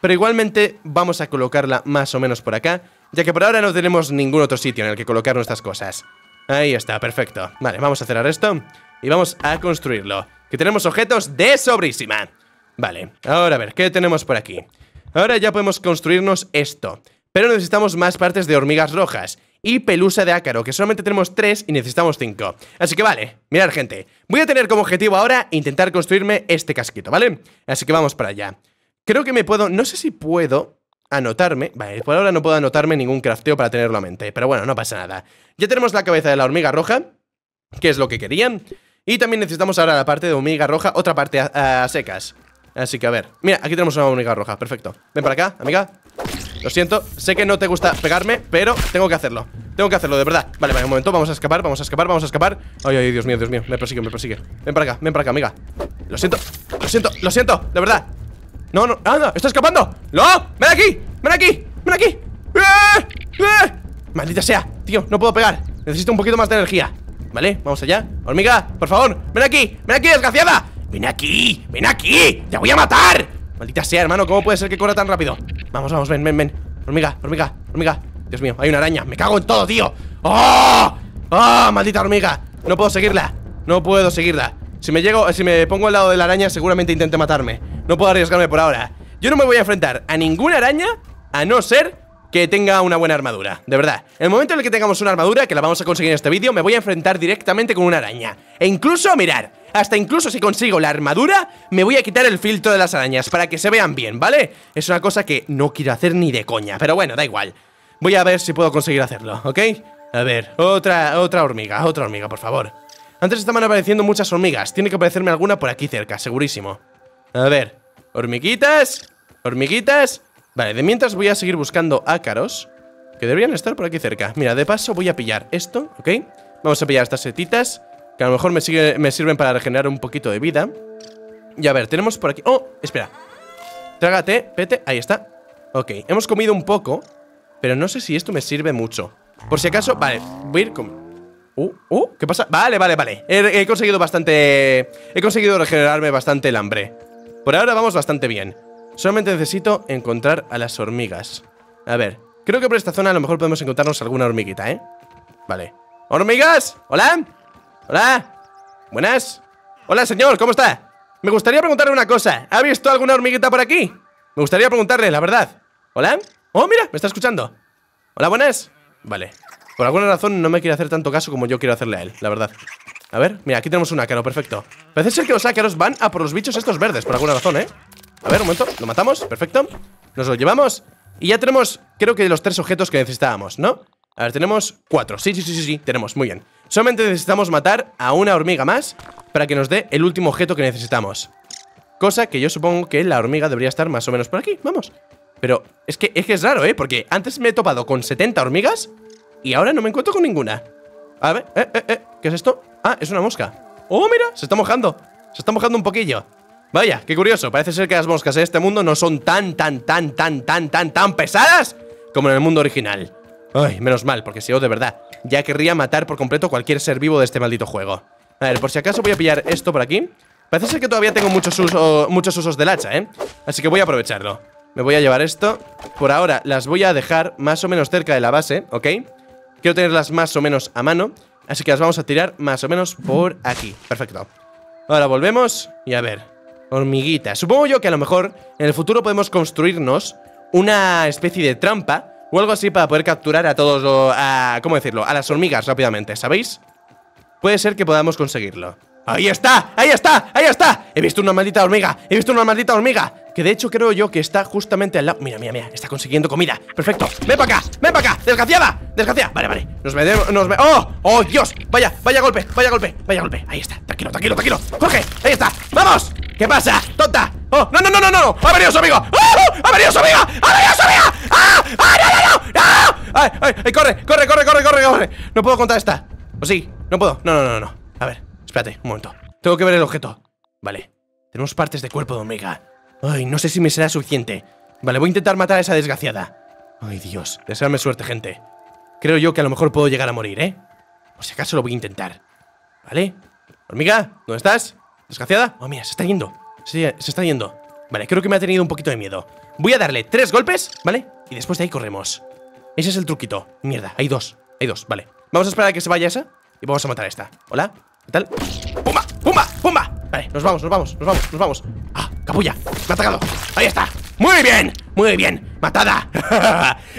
Pero igualmente vamos a colocarla más o menos por acá, ya que por ahora no tenemos ningún otro sitio en el que colocar nuestras cosas. Ahí está, perfecto. Vale, vamos a cerrar esto y vamos a construirlo, que tenemos objetos de sobrísima. Vale, ahora a ver, ¿qué tenemos por aquí? Ahora ya podemos construirnos esto, pero necesitamos más partes de hormigas rojas y pelusa de ácaro, que solamente tenemos 3 y necesitamos 5. Así que vale, mirad gente, voy a tener como objetivo ahora intentar construirme este casquito, ¿vale? Así que vamos para allá. Creo que me puedo, no sé si puedo anotarme, vale, por ahora no puedo anotarme ningún crafteo para tenerlo a mente, pero bueno, no pasa nada. Ya tenemos la cabeza de la hormiga roja, que es lo que querían, y también necesitamos ahora la parte de hormiga roja, otra parte a secas. Así que a ver, mira, aquí tenemos una única roja, perfecto. Ven para acá, amiga. Lo siento, sé que no te gusta pegarme, pero tengo que hacerlo. Tengo que hacerlo, de verdad. Vale, vale, un momento, vamos a escapar, vamos a escapar, vamos a escapar. Ay, ay, Dios mío, me persigue, me persigue. Ven para acá, amiga. Lo siento, lo siento, lo siento, de verdad. No, no, anda, está escapando. ¡No! ¡Ven aquí! ¡Ven aquí! ¡Ven aquí! ¡Maldita sea! Tío, no puedo pegar. Necesito un poquito más de energía. Vale, vamos allá. Hormiga, por favor, ven aquí, desgraciada. Ven aquí, te voy a matar. Maldita sea, hermano, ¿cómo puede ser que corra tan rápido? Vamos, vamos, ven, ven, ven. Hormiga, hormiga, hormiga. Dios mío, hay una araña, me cago en todo, tío. ¡Oh! ¡Oh, maldita hormiga! No puedo seguirla, no puedo seguirla. Si me pongo al lado de la araña, seguramente intente matarme. No puedo arriesgarme por ahora. Yo no me voy a enfrentar a ninguna araña, a no ser que tenga una buena armadura, de verdad. En el momento en el que tengamos una armadura, que la vamos a conseguir en este vídeo, me voy a enfrentar directamente con una araña. E incluso, mirad, hasta incluso si consigo la armadura, me voy a quitar el filtro de las arañas para que se vean bien, ¿vale? Es una cosa que no quiero hacer ni de coña, pero bueno, da igual. Voy a ver si puedo conseguir hacerlo, ¿ok? A ver, otra hormiga, por favor. Antes estaban apareciendo muchas hormigas, tiene que aparecerme alguna por aquí cerca, segurísimo. A ver, hormiguitas, hormiguitas. Vale, de mientras voy a seguir buscando ácaros, que deberían estar por aquí cerca. Mira, de paso voy a pillar esto, ¿ok? Vamos a pillar estas setitas, que a lo mejor me sirven para regenerar un poquito de vida. Y a ver, tenemos por aquí... ¡Oh! Espera. Trágate, pete, ahí está. Ok, hemos comido un poco, pero no sé si esto me sirve mucho. Por si acaso, vale, voy a ir con... ¿Qué pasa? Vale, vale, vale. He conseguido bastante... He conseguido regenerarme bastante el hambre. Por ahora vamos bastante bien. Solamente necesito encontrar a las hormigas. A ver, creo que por esta zona a lo mejor podemos encontrarnos alguna hormiguita, ¿eh? Vale. ¡Hormigas! ¿Hola? ¿Hola? ¿Buenas? Hola, señor, ¿cómo está? Me gustaría preguntarle una cosa. ¿Ha visto alguna hormiguita por aquí? Me gustaría preguntarle, la verdad. ¿Hola? Oh, mira, me está escuchando. ¿Hola, buenas? Vale. Por alguna razón no me quiere hacer tanto caso como yo quiero hacerle a él, la verdad. A ver, mira, aquí tenemos un ácaro, perfecto. Parece ser que los ácaros van a por los bichos estos verdes, por alguna razón, ¿eh? A ver, un momento, lo matamos, perfecto. Nos lo llevamos y ya tenemos, creo que los 3 objetos que necesitábamos, ¿no? A ver, tenemos 4, sí, tenemos, muy bien. Solamente necesitamos matar a una hormiga más para que nos dé el último objeto que necesitamos. Cosa que yo supongo que la hormiga debería estar más o menos por aquí, vamos. Pero es que es raro, ¿eh? Porque antes me he topado con 70 hormigas y ahora no me encuentro con ninguna. A ver, ¿qué es esto? Ah, es una mosca. Oh, mira, se está mojando un poquillo. Vaya, qué curioso, parece ser que las moscas en este mundo no son tan pesadas como en el mundo original. Ay, menos mal, porque si yo de verdad ya querría matar por completo cualquier ser vivo de este maldito juego. A ver, por si acaso voy a pillar esto por aquí. Parece ser que todavía tengo muchos usos del hacha, ¿eh? Así que voy a aprovecharlo. Me voy a llevar esto. Por ahora las voy a dejar más o menos cerca de la base, ¿ok? Quiero tenerlas más o menos a mano, así que las vamos a tirar más o menos por aquí. Perfecto. Ahora volvemos y a ver... Hormiguita. Supongo yo que a lo mejor en el futuro podemos construirnos una especie de trampa o algo así para poder capturar a todos los... ¿Cómo decirlo? A las hormigas rápidamente, ¿sabéis? Puede ser que podamos conseguirlo. ¡Ahí está! ¡Ahí está! ¡Ahí está! ¡He visto una maldita hormiga! ¡He visto una maldita hormiga! Que de hecho creo yo que está justamente al lado... Mira, mira, mira, está consiguiendo comida. ¡Perfecto! ¡Ven para acá! ¡Ven para acá! ¡Desgraciada! ¡Desgraciada! Vale, vale. Nos metemos... ¡Oh! ¡Oh, Dios! ¡Vaya! ¡Vaya golpe! ¡Vaya golpe! ¡Vaya golpe! Ahí está. Tranquilo, tranquilo, tranquilo. ¡Jorge! ¡Ahí está! ¡Vamos! ¿Qué pasa? ¡Tonta! ¡Oh! ¡No, no, no, no, no! ¡Ha venido su amigo! ¡Oh! ¡Ha venido su amigo! ¡Ha venido su amigo! ¡Ah! ¡Ah, no, no, no! ¡No! ¡Ay, ay, ay! ¡Corre, corre, corre, corre, corre, corre! No puedo contar esta. ¿O sí? No puedo. No, no, no, no. A ver, espérate, un momento. Tengo que ver el objeto. Vale. Tenemos partes de cuerpo de hormiga. Ay, no sé si me será suficiente. Vale, voy a intentar matar a esa desgraciada. Ay, Dios. Desearme suerte, gente. Creo yo que a lo mejor puedo llegar a morir, ¿eh? Por si acaso lo voy a intentar. ¿Vale? Hormiga, ¿dónde estás? ¿Desgraciada? Oh, mira, se está yendo. Sí, se está yendo. Vale, creo que me ha tenido un poquito de miedo. Voy a darle 3 golpes, ¿vale? Y después de ahí corremos. Ese es el truquito. Mierda, hay 2. Hay 2, vale. Vamos a esperar a que se vaya esa y vamos a matar a esta. ¿Hola? ¿Qué tal? ¡Pumba! ¡Pumba! ¡Pumba! Vale, nos vamos, nos vamos, nos vamos, nos vamos. ¡Ah, capulla! ¡Me ha atacado! ¡Ahí está! ¡Muy bien! ¡Muy bien! ¡Matada!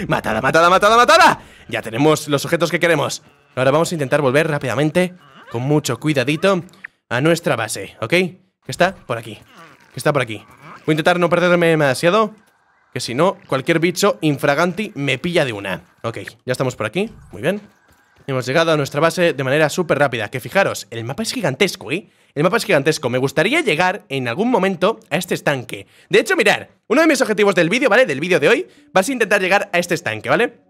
¡Matada, matada, matada, matada! Ya tenemos los objetos que queremos. Ahora vamos a intentar volver rápidamente, con mucho cuidadito, a nuestra base, ¿ok? Que está por aquí. Que está por aquí. Voy a intentar no perderme demasiado, que si no, cualquier bicho infraganti me pilla de una. Ok, ya estamos por aquí. Muy bien. Hemos llegado a nuestra base de manera súper rápida. Que fijaros, el mapa es gigantesco, ¿eh? El mapa es gigantesco. Me gustaría llegar en algún momento a este estanque. De hecho, mirad, uno de mis objetivos del vídeo, ¿vale? Del vídeo de hoy, va a intentar llegar a este estanque, ¿vale?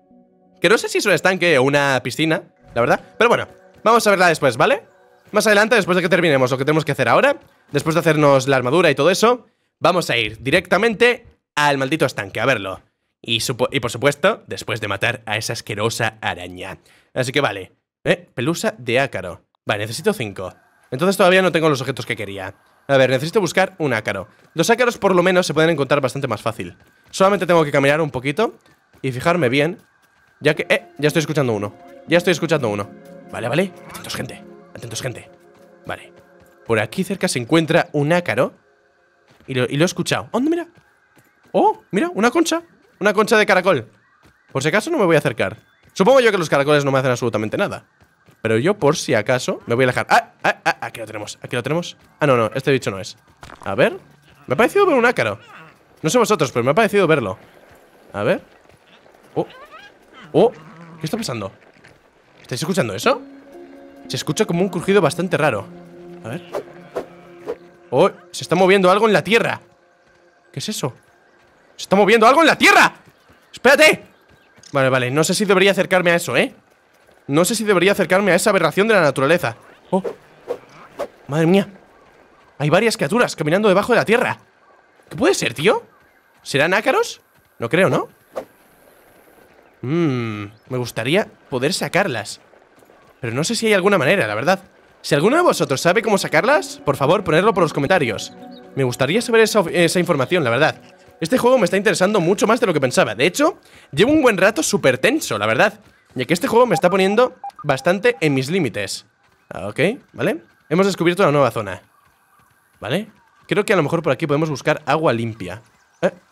Que no sé si es un estanque o una piscina, la verdad. Pero bueno, vamos a verla después, ¿vale? Más adelante, después de que terminemos lo que tenemos que hacer ahora, después de hacernos la armadura y todo eso, vamos a ir directamente al maldito estanque, a verlo. Y por supuesto, después de matar a esa asquerosa araña. Así que vale. Pelusa de ácaro. Vale, necesito 5. Entonces todavía no tengo los objetos que quería. A ver, necesito buscar un ácaro. Los ácaros por lo menos se pueden encontrar bastante más fácil. Solamente tengo que caminar un poquito y fijarme bien. Ya que... ya estoy escuchando uno. Ya estoy escuchando uno. Vale, vale. Atentos, gente. Atentos, gente. Vale. Por aquí cerca se encuentra un ácaro. Y lo he escuchado. ¿Dónde? Mira. Oh, mira, una concha. Una concha de caracol. Por si acaso no me voy a acercar. Supongo yo que los caracoles no me hacen absolutamente nada. Pero yo por si acaso me voy a alejar. Ah, aquí lo tenemos, aquí lo tenemos. Ah, no, no, este bicho no es. A ver, me ha parecido ver un ácaro. No sé vosotros, pero me ha parecido verlo. A ver. Oh, ¿qué está pasando? ¿Estáis escuchando eso? Se escucha como un crujido bastante raro. A ver. Oh, se está moviendo algo en la tierra. ¿Qué es eso? ¡Se está moviendo algo en la tierra! ¡Espérate! Vale, vale, no sé si debería acercarme a eso, ¿eh? No sé si debería acercarme a esa aberración de la naturaleza. ¡Oh! ¡Madre mía! Hay varias criaturas caminando debajo de la tierra. ¿Qué puede ser, tío? ¿Serán ácaros? No creo, ¿no? Me gustaría poder sacarlas. Pero no sé si hay alguna manera, la verdad. Si alguno de vosotros sabe cómo sacarlas, por favor, ponedlo por los comentarios. Me gustaría saber esa información, la verdad. Este juego me está interesando mucho más de lo que pensaba. De hecho, llevo un buen rato súper tenso, la verdad. Ya que este juego me está poniendo bastante en mis límites. Ok, ¿vale? Hemos descubierto una nueva zona. ¿Vale? Creo que a lo mejor por aquí podemos buscar agua limpia.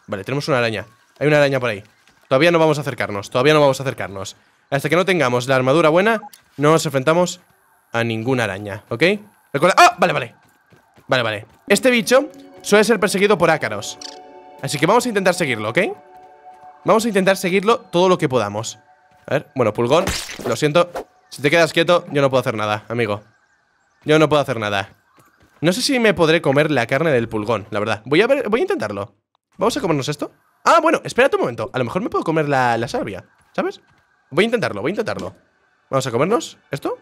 Vale, tenemos una araña. Hay una araña por ahí. Todavía no vamos a acercarnos, todavía no vamos a acercarnos. Hasta que no tengamos la armadura buena, no nos enfrentamos a ninguna araña, ¿ok? Recuerda... ¡Ah! ¡Oh! Vale, vale. Vale, vale. Este bicho suele ser perseguido por ácaros. Así que vamos a intentar seguirlo, ¿ok? Vamos a intentar seguirlo todo lo que podamos. A ver, bueno, pulgón, lo siento. Si te quedas quieto, yo no puedo hacer nada, amigo. Yo no puedo hacer nada. No sé si me podré comer la carne del pulgón, la verdad. Voy a intentarlo. ¿Vamos a comernos esto? Ah, bueno, espérate un momento. A lo mejor me puedo comer la salvia, ¿sabes? Voy a intentarlo, voy a intentarlo. Vamos a comernos esto.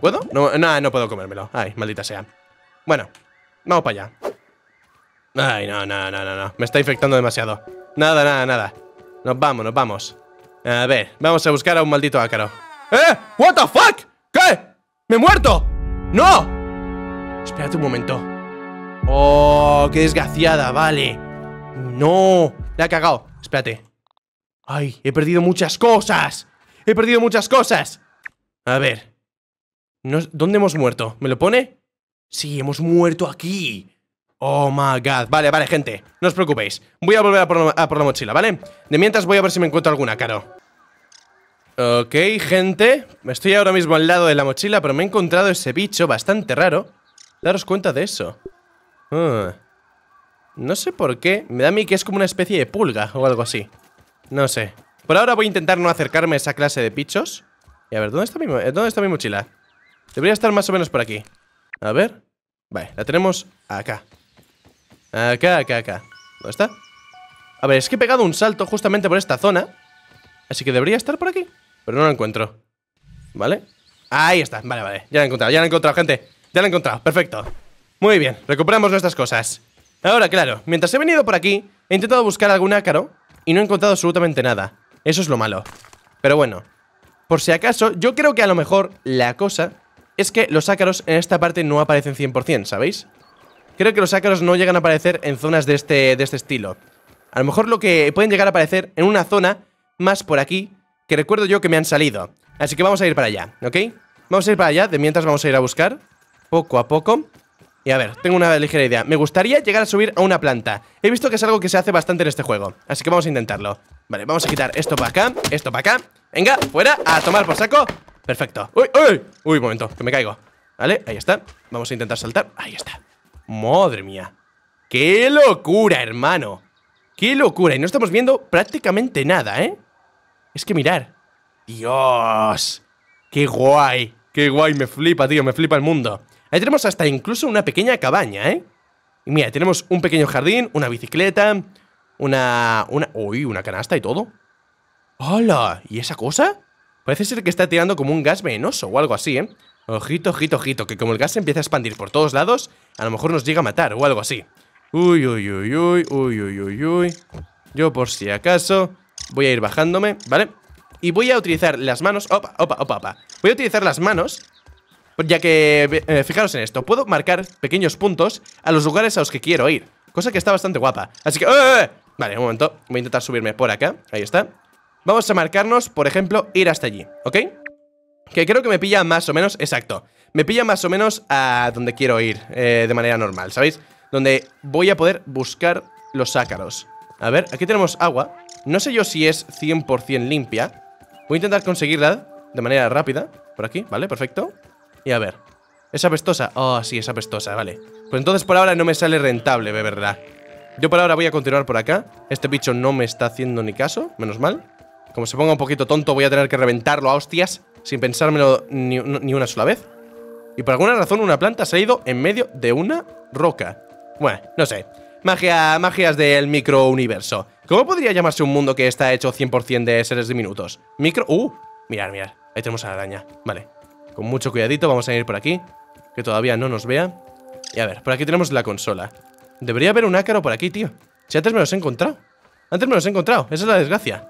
¿Puedo? No, no, no puedo comérmelo. Ay, maldita sea. Bueno, vamos para allá. Ay, no, no, no, no, no. Me está infectando demasiado. Nada, nada, nada. Nos vamos, nos vamos. A ver, vamos a buscar a un maldito ácaro. ¡Eh! ¿What the fuck? ¿Qué? ¡Me he muerto! ¡No! Espérate un momento. ¡Oh, qué desgraciada! Vale. ¡No! Le ha cagado. Espérate. ¡Ay, he perdido muchas cosas! ¡He perdido muchas cosas! A ver. ¿Dónde hemos muerto? ¿Me lo pone? Sí, hemos muerto aquí. Oh my god, vale, vale, gente. No os preocupéis, voy a volver a por la mochila, ¿vale? De mientras voy a ver si me encuentro alguna, caro. Ok, gente. Estoy ahora mismo al lado de la mochila, pero me he encontrado ese bicho bastante raro. Daros cuenta de eso. No sé por qué. Me da a mí que es como una especie de pulga o algo así. No sé. Por ahora voy a intentar no acercarme a esa clase de bichos. Y a ver, ¿dónde está mi mochila? Debería estar más o menos por aquí. A ver. Vale, la tenemos acá. Acá. ¿Dónde está? A ver, es que he pegado un salto justamente por esta zona. Así que debería estar por aquí. Pero no lo encuentro. ¿Vale? Ahí está. Vale, vale. Ya lo he encontrado, gente. Ya lo he encontrado. Perfecto. Muy bien. Recuperamos nuestras cosas. Ahora, claro, mientras he venido por aquí, he intentado buscar algún ácaro y no he encontrado absolutamente nada. Eso es lo malo. Pero bueno. Por si acaso, yo creo que a lo mejor la cosa es que los ácaros en esta parte no aparecen 100%, ¿sabéis? Creo que los ácaros no llegan a aparecer en zonas de este estilo. A lo mejor lo que pueden llegar a aparecer en una zona más por aquí, que recuerdo yo que me han salido. Así que vamos a ir para allá, ¿ok? Vamos a ir para allá, de mientras vamos a ir a buscar poco a poco. Y a ver, tengo una ligera idea. Me gustaría llegar a subir a una planta. He visto que es algo que se hace bastante en este juego, así que vamos a intentarlo. Vale, vamos a quitar esto para acá, esto para acá. Venga, fuera, a tomar por saco. Perfecto. ¡Uy, uy! Uy, un momento, que me caigo. Vale, ahí está. Vamos a intentar saltar. Ahí está. Madre mía. ¡Qué locura, hermano! ¡Qué locura! Y no estamos viendo prácticamente nada, ¿eh? Es que mirar. ¡Dios! Qué guay, qué guay, me flipa, tío, me flipa el mundo. Ahí tenemos hasta incluso una pequeña cabaña, ¿eh? Y mira, tenemos un pequeño jardín, una bicicleta, uy, una canasta y todo. ¡Hola! ¿Y esa cosa? Parece ser que está tirando como un gas venenoso o algo así, ¿eh? Ojito, ojito, ojito, que como el gas se empieza a expandir por todos lados, a lo mejor nos llega a matar o algo así. Uy, uy, uy, uy, uy, uy, uy, uy. Yo por si acaso voy a ir bajándome, ¿vale? Y voy a utilizar las manos. Opa, opa, opa, opa. Voy a utilizar las manos, ya que, fijaros en esto, puedo marcar pequeños puntos a los lugares a los que quiero ir, cosa que está bastante guapa. Así que, vale, un momento, voy a intentar subirme por acá, ahí está. Vamos a marcarnos, por ejemplo, ir hasta allí, ¿ok? Que creo que me pilla más o menos, exacto, me pilla más o menos a donde quiero ir, de manera normal, ¿sabéis? Donde voy a poder buscar los ácaros. A ver, aquí tenemos agua. No sé yo si es 100% limpia. Voy a intentar conseguirla de manera rápida. Por aquí, vale, perfecto. Y a ver, ¿es apestosa? Oh, sí, es apestosa, vale. Pues entonces por ahora no me sale rentable beberla. Yo por ahora voy a continuar por acá. Este bicho no me está haciendo ni caso, menos mal. Como se ponga un poquito tonto voy a tener que reventarlo a hostias, sin pensármelo ni una sola vez. Y por alguna razón una planta se ha ido en medio de una roca. Bueno, no sé. Magias del microuniverso. ¿Cómo podría llamarse un mundo que está hecho 100% de seres diminutos? Mirad, mirad. Ahí tenemos a la araña. Vale. Con mucho cuidadito vamos a ir por aquí, que todavía no nos vea. Y a ver, por aquí tenemos la consola. Debería haber un ácaro por aquí, tío. Si antes me los he encontrado. Antes me los he encontrado. Esa es la desgracia.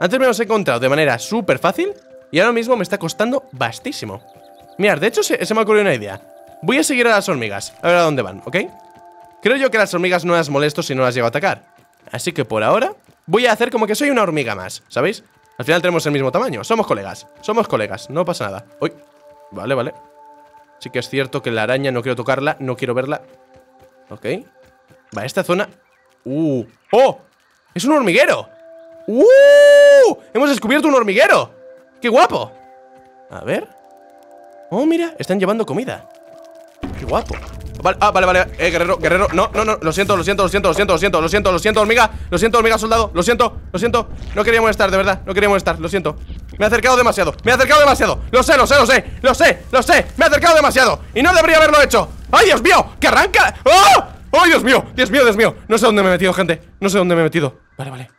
Antes me los he encontrado de manera súper fácil y ahora mismo me está costando bastísimo. Mirad, de hecho se me ha ocurrido una idea. Voy a seguir a las hormigas, a ver a dónde van, ¿ok? Creo yo que las hormigas no las molesto si no las llego a atacar. Así que por ahora voy a hacer como que soy una hormiga más, ¿sabéis? Al final tenemos el mismo tamaño, somos colegas, no pasa nada. Uy, vale, vale. Sí que es cierto que la araña no quiero tocarla, no quiero verla. Ok. Va, esta zona... ¡Oh! ¡Es un hormiguero! ¡Hemos descubierto un hormiguero! ¡Qué guapo! A ver. Oh, mira, están llevando comida. ¡Qué guapo! Vale, vale. Guerrero, guerrero. No. Lo siento, hormiga. Lo siento, hormiga, soldado. Lo siento. No quería molestar, de verdad. No quería molestar, lo siento. Me he acercado demasiado. Lo sé. Me he acercado demasiado. Y no debería haberlo hecho. ¡Ay, Dios mío! ¡Que arranca! ¡Oh! ¡Oh, Dios mío! No sé dónde me he metido, gente. Vale, vale.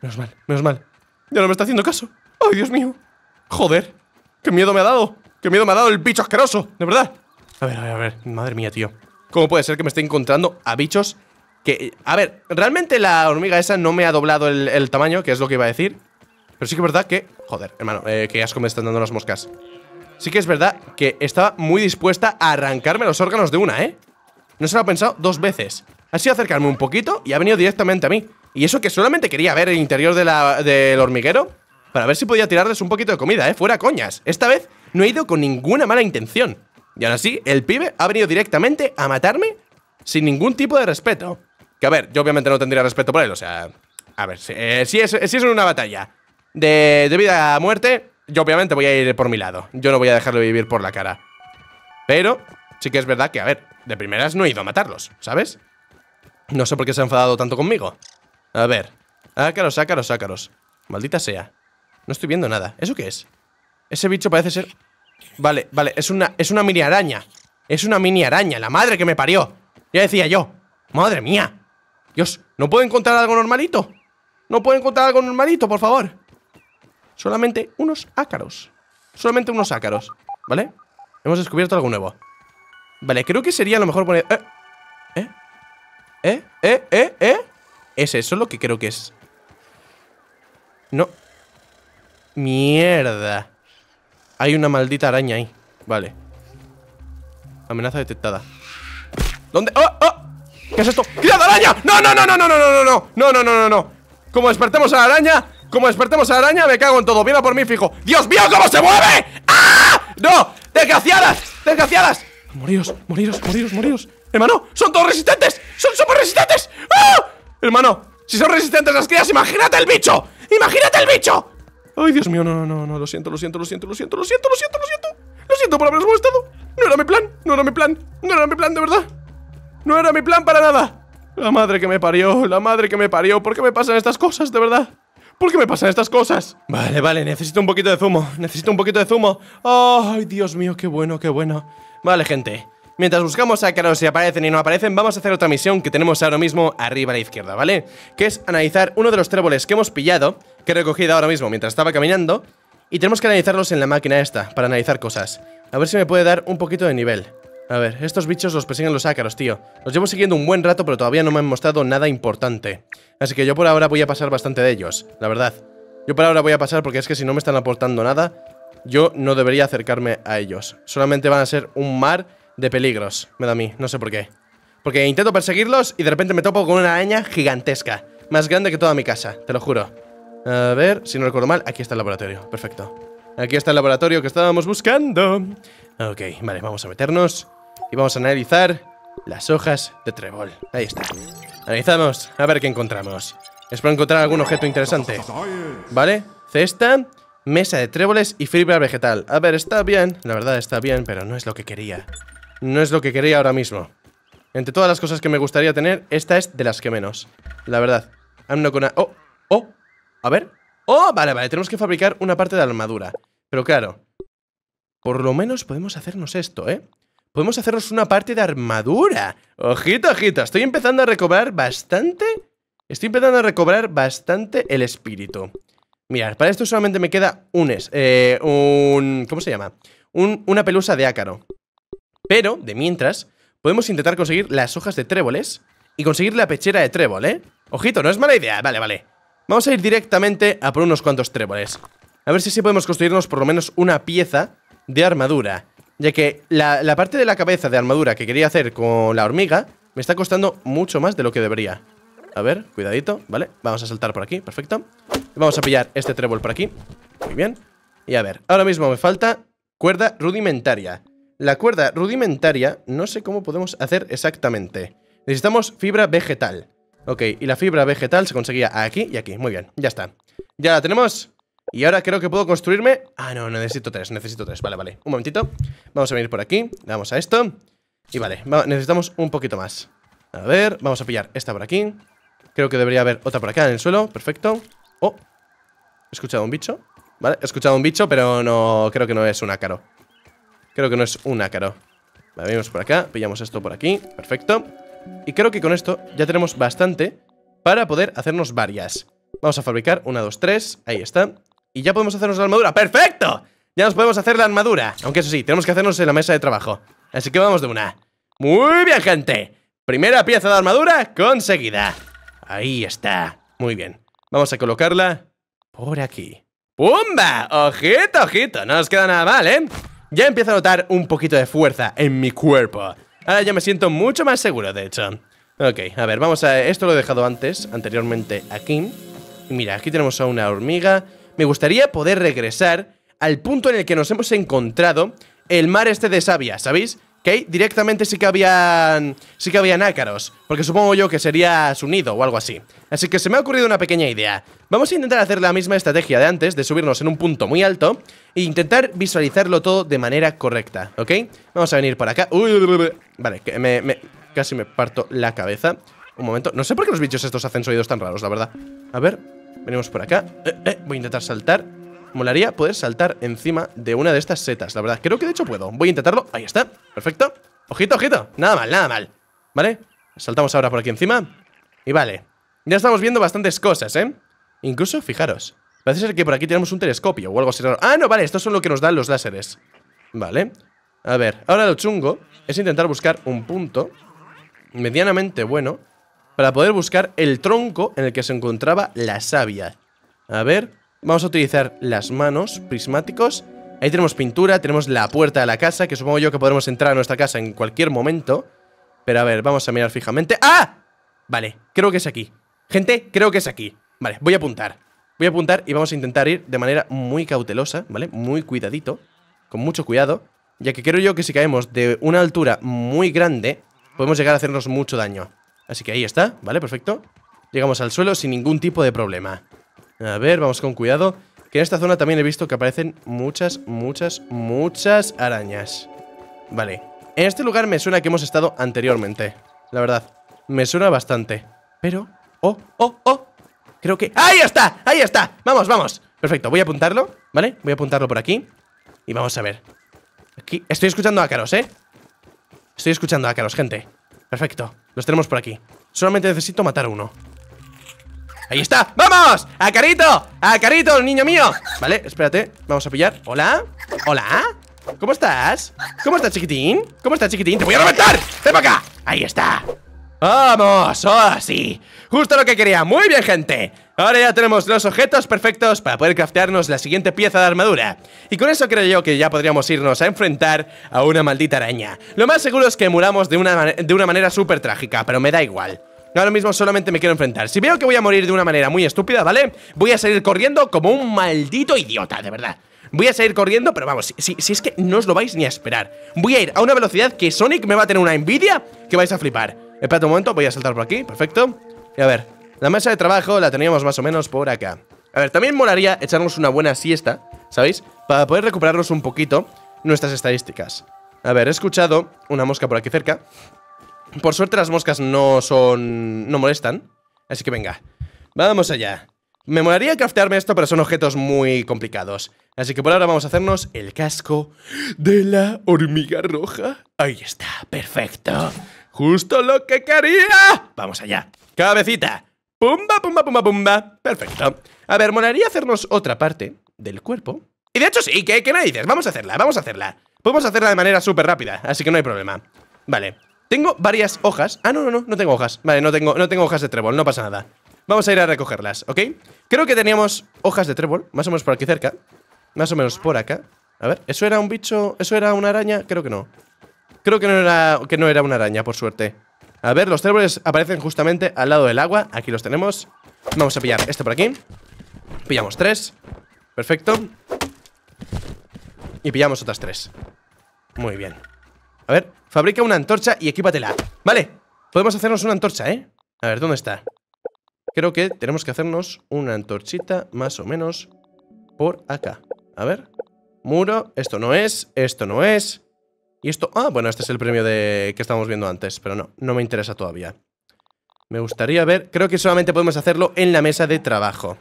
Menos mal. Ya no me está haciendo caso. ¡Ay, Dios mío! Joder. ¡Qué miedo me ha dado! ¡Qué miedo me ha dado el bicho asqueroso! De verdad. A ver, madre mía, tío. ¿Cómo puede ser que me esté encontrando a bichos que... A ver, realmente la hormiga esa no me ha doblado el tamaño, que es lo que iba a decir. Pero sí que es verdad que... Joder, hermano, qué asco me están dando las moscas. Sí que es verdad que estaba muy dispuesta a arrancarme los órganos de una, ¿eh? No se lo ha pensado dos veces. Ha sido acercarme un poquito y ha venido directamente a mí. Y eso que solamente quería ver el interior del hormiguero para ver si podía tirarles un poquito de comida, ¿eh? Fuera coñas. Esta vez no he ido con ninguna mala intención. Y ahora sí, el pibe ha venido directamente a matarme sin ningún tipo de respeto. Que a ver, yo obviamente no tendría respeto por él, o sea... A ver, si es una batalla de vida a muerte, yo obviamente voy a ir por mi lado. Yo no voy a dejarlo vivir por la cara. Pero sí que es verdad que, a ver, de primeras no he ido a matarlos, ¿sabes? No sé por qué se ha enfadado tanto conmigo. A ver, ácaros. Maldita sea. No estoy viendo nada. ¿Eso qué es? Ese bicho parece ser... Vale, es una mini araña. Es una mini araña, la madre que me parió. Ya decía yo, madre mía. Dios, ¿no puedo encontrar algo normalito? Por favor. Solamente unos ácaros, ¿vale? Hemos descubierto algo nuevo. Vale, creo que sería a lo mejor poner... ¿Es eso lo que creo que es? No. Mierda. Hay una maldita araña ahí. Vale. Amenaza detectada. ¿Dónde? ¡Oh! ¿Qué es esto? ¡Cuidado, araña! ¡No! Como despertemos a la araña, me cago en todo. Viene a por mí, fijo. ¡Dios mío, cómo se mueve! ¡Ah! ¡No! ¡Desgraciadas! Moriros. Hermano, son todos resistentes. Son súper resistentes. ¡Ah! Hermano, si son resistentes las crías, imagínate el bicho. ¡Ay, Dios mío! No, lo siento por haberos molestado. No era mi plan, de verdad. No era mi plan para nada. La madre que me parió, ¿por qué me pasan estas cosas, de verdad? ¿Por qué me pasan estas cosas? Vale, vale, necesito un poquito de zumo. Necesito un poquito de zumo. Ay, Dios mío, qué bueno, qué bueno. Vale, gente, mientras buscamos a Carol si aparecen y no aparecen, vamos a hacer otra misión que tenemos ahora mismo arriba a la izquierda, ¿vale? Que es analizar uno de los tréboles que hemos pillado, que he recogido ahora mismo mientras estaba caminando, y tenemos que analizarlos en la máquina esta, para analizar cosas. A ver si me puede dar un poquito de nivel. A ver, estos bichos los persiguen los ácaros, tío. Los llevo siguiendo un buen rato, pero todavía no me han mostrado nada importante. Así que yo por ahora voy a pasar bastante de ellos, la verdad. Yo por ahora voy a pasar porque es que si no me están aportando nada, yo no debería acercarme a ellos. Solamente van a ser un mar de peligros, me da a mí, no sé por qué. Porque intento perseguirlos y de repente me topo con una araña gigantesca. Más grande que toda mi casa, te lo juro. A ver, si no recuerdo mal, aquí está el laboratorio, perfecto. Aquí está el laboratorio que estábamos buscando. Ok, vale, vamos a meternos y vamos a analizar las hojas de trébol. Ahí está. Analizamos, a ver qué encontramos. Espero encontrar algún objeto interesante. Vale, cesta, mesa de tréboles y fibra vegetal. A ver, está bien, la verdad está bien, pero no es lo que quería. No es lo que quería ahora mismo. Entre todas las cosas que me gustaría tener, esta es de las que menos, la verdad. I'm not gonna... Oh, oh. A ver. Oh, vale, vale, tenemos que fabricar una parte de la armadura. Pero claro, por lo menos podemos hacernos esto, ¿eh? Podemos hacernos una parte de armadura. Ojito, ojito, estoy empezando a recobrar bastante. Estoy empezando a recobrar bastante el espíritu. Mirad, para esto solamente me queda ¿cómo se llama? Una pelusa de ácaro. Pero, de mientras, podemos intentar conseguir las hojas de tréboles y conseguir la pechera de trébol, ¿eh? Ojito, no es mala idea, vale, vale. Vamos a ir directamente a por unos cuantos tréboles. A ver si así podemos construirnos por lo menos una pieza de armadura. Ya que la parte de la cabeza de armadura que quería hacer con la hormiga me está costando mucho más de lo que debería. A ver, cuidadito, ¿vale? Vamos a saltar por aquí, perfecto. Vamos a pillar este trébol por aquí. Muy bien. Y a ver, ahora mismo me falta cuerda rudimentaria. La cuerda rudimentaria no sé cómo podemos hacer exactamente. Necesitamos fibra vegetal. Ok, y la fibra vegetal se conseguía aquí y aquí, muy bien, ya está. Ya la tenemos, y ahora creo que puedo construirme... Ah, no, necesito tres, vale, vale, un momentito. Vamos a venir por aquí, le damos a esto. Y vale, necesitamos un poquito más. A ver, vamos a pillar esta por aquí. Creo que debería haber otra por acá en el suelo, perfecto. Oh, he escuchado un bicho. Vale, he escuchado un bicho, pero no, creo que no es un ácaro. Creo que no es un ácaro. Vale, venimos por acá, pillamos esto por aquí, perfecto. Y creo que con esto ya tenemos bastante para poder hacernos varias. Vamos a fabricar una, dos, tres, ahí está. Y ya podemos hacernos la armadura, ¡perfecto! Ya nos podemos hacer la armadura. Aunque eso sí, tenemos que hacernos en la mesa de trabajo. Así que vamos de una. Muy bien, gente. Primera pieza de armadura conseguida. Ahí está, muy bien. Vamos a colocarla por aquí. ¡Pumba! ¡Ojito, ojito! No nos queda nada mal, ¿eh? Ya empiezo a notar un poquito de fuerza en mi cuerpo. Ahora ya me siento mucho más seguro, de hecho. Ok, a ver, vamos a... Esto lo he dejado anteriormente aquí. Y mira, aquí tenemos a una hormiga. Me gustaría poder regresar al punto en el que nos hemos encontrado el mar este de savia, ¿sabéis? Que ahí directamente sí que habían ácaros. Porque supongo yo que sería su nido o algo así. Así que se me ha ocurrido una pequeña idea. Vamos a intentar hacer la misma estrategia de antes, de subirnos en un punto muy alto e intentar visualizarlo todo de manera correcta, ¿ok? Vamos a venir por acá. Vale, que casi me parto la cabeza. Un momento, no sé por qué los bichos estos hacen sonidos tan raros, la verdad. A ver, venimos por acá. Voy a intentar saltar. Molaría poder saltar encima de una de estas setas, la verdad. Creo que de hecho puedo. Voy a intentarlo. Ahí está. Perfecto. Ojito, ojito. Nada mal, nada mal. ¿Vale? Saltamos ahora por aquí encima. Y vale. Ya estamos viendo bastantes cosas, ¿eh? Incluso, fijaros. Parece ser que por aquí tenemos un telescopio o algo así raro. Ah, no, vale. Estos son lo que nos dan los láseres. Vale. A ver. Ahora lo chungo es intentar buscar un punto medianamente bueno para poder buscar el tronco en el que se encontraba la savia. A ver... Vamos a utilizar las manos, prismáticos. Ahí tenemos pintura, tenemos la puerta de la casa, que supongo yo que podremos entrar a nuestra casa en cualquier momento. Pero a ver, vamos a mirar fijamente. ¡Ah! Vale, creo que es aquí. Gente, creo que es aquí. Vale, voy a apuntar. Voy a apuntar y vamos a intentar ir de manera muy cautelosa, ¿vale? Muy cuidadito, con mucho cuidado. Ya que creo yo que si caemos de una altura muy grande, podemos llegar a hacernos mucho daño. Así que ahí está, ¿vale? Perfecto. Llegamos al suelo sin ningún tipo de problema. A ver, vamos con cuidado. Que en esta zona también he visto que aparecen muchas arañas. Vale. En este lugar me suena que hemos estado anteriormente. La verdad, me suena bastante. Pero... ¡Oh, oh, oh! creo que... ¡Ahí está! ¡Ahí está! ¡Vamos, vamos! Perfecto, voy a apuntarlo, ¿vale? Voy a apuntarlo por aquí. Y vamos a ver. Aquí... Estoy escuchando ácaros, ¿eh? Estoy escuchando ácaros, gente. Perfecto, los tenemos por aquí. Solamente necesito matar uno. ¡Ahí está! ¡Vamos! ¡Acarito! ¡Acarito, niño mío! Vale, espérate, vamos a pillar. ¿Hola? ¿Hola? ¿Cómo estás? ¿Cómo estás, chiquitín? ¿Cómo estás, chiquitín? ¡Te voy a reventar! ¡Ven para acá! ¡Ahí está! ¡Vamos! ¡Oh, sí! ¡Justo lo que quería! ¡Muy bien, gente! Ahora ya tenemos los objetos perfectos para poder craftearnos la siguiente pieza de armadura. Y con eso creo yo que ya podríamos irnos a enfrentar a una maldita araña. Lo más seguro es que muramos de una manera súper trágica, pero me da igual. Ahora mismo solamente me quiero enfrentar. Si veo que voy a morir de una manera muy estúpida, ¿vale? Voy a salir corriendo como un maldito idiota, de verdad. Voy a salir corriendo, pero vamos, si es que no os lo vais ni a esperar. Voy a ir a una velocidad que Sonic me va a tener una envidia que vais a flipar. Espera un momento, voy a saltar por aquí, perfecto. Y a ver, la mesa de trabajo la teníamos más o menos por acá. A ver, también molaría echarnos una buena siesta, ¿sabéis? Para poder recuperarnos un poquito nuestras estadísticas. A ver, he escuchado una mosca por aquí cerca. Por suerte las moscas no molestan. Así que venga, vamos allá. Me molaría craftearme esto, pero son objetos muy complicados. Así que por ahora vamos a hacernos el casco de la hormiga roja. Ahí está, perfecto. Justo lo que quería. Vamos allá. Cabecita. Pumba, pumba, pumba, pumba. Perfecto. A ver, molaría hacernos otra parte del cuerpo. Y de hecho sí, ¿qué narices? Vamos a hacerla, vamos a hacerla. Podemos hacerla de manera súper rápida, así que no hay problema. Vale. Tengo varias hojas. Ah, no tengo hojas. Vale, no tengo hojas de trébol, no pasa nada. Vamos a ir a recogerlas, ¿ok? Creo que teníamos hojas de trébol, más o menos por aquí cerca. Más o menos por acá. A ver, ¿eso era un bicho? ¿Eso era una araña? Creo que no. Creo que no era una araña, por suerte. A ver, los tréboles aparecen justamente al lado del agua. Aquí los tenemos. Vamos a pillar este por aquí. Pillamos tres. Perfecto. Y pillamos otras tres. Muy bien. A ver, fabrica una antorcha y equípatela. Vale, podemos hacernos una antorcha, ¿eh? A ver, ¿dónde está? Creo que tenemos que hacernos una antorchita más o menos por acá. A ver, muro, esto no es. Y esto... Ah, bueno, este es el premio de que estábamos viendo antes, pero no me interesa todavía. Me gustaría ver... Creo que solamente podemos hacerlo en la mesa de trabajo.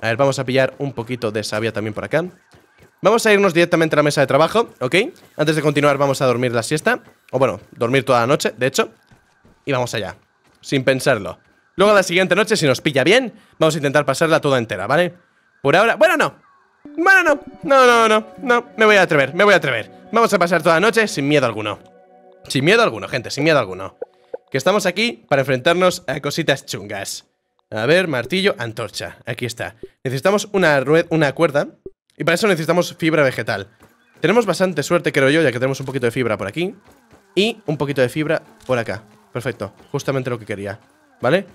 A ver, vamos a pillar un poquito de savia también por acá. Vamos a irnos directamente a la mesa de trabajo, ¿ok? Antes de continuar vamos a dormir la siesta. O bueno, dormir toda la noche, de hecho. Y vamos allá, sin pensarlo. Luego la siguiente noche, si nos pilla bien, vamos a intentar pasarla toda entera, ¿vale? Por ahora... Bueno, no, me voy a atrever. Vamos a pasar toda la noche sin miedo alguno. Sin miedo alguno, gente, sin miedo alguno. Que estamos aquí para enfrentarnos a cositas chungas. A ver, martillo, antorcha, aquí está. Necesitamos una cuerda. Y para eso necesitamos fibra vegetal. Tenemos bastante suerte, creo yo, ya que tenemos un poquito de fibra por aquí. Y un poquito de fibra por acá. Perfecto, justamente lo que quería, ¿vale?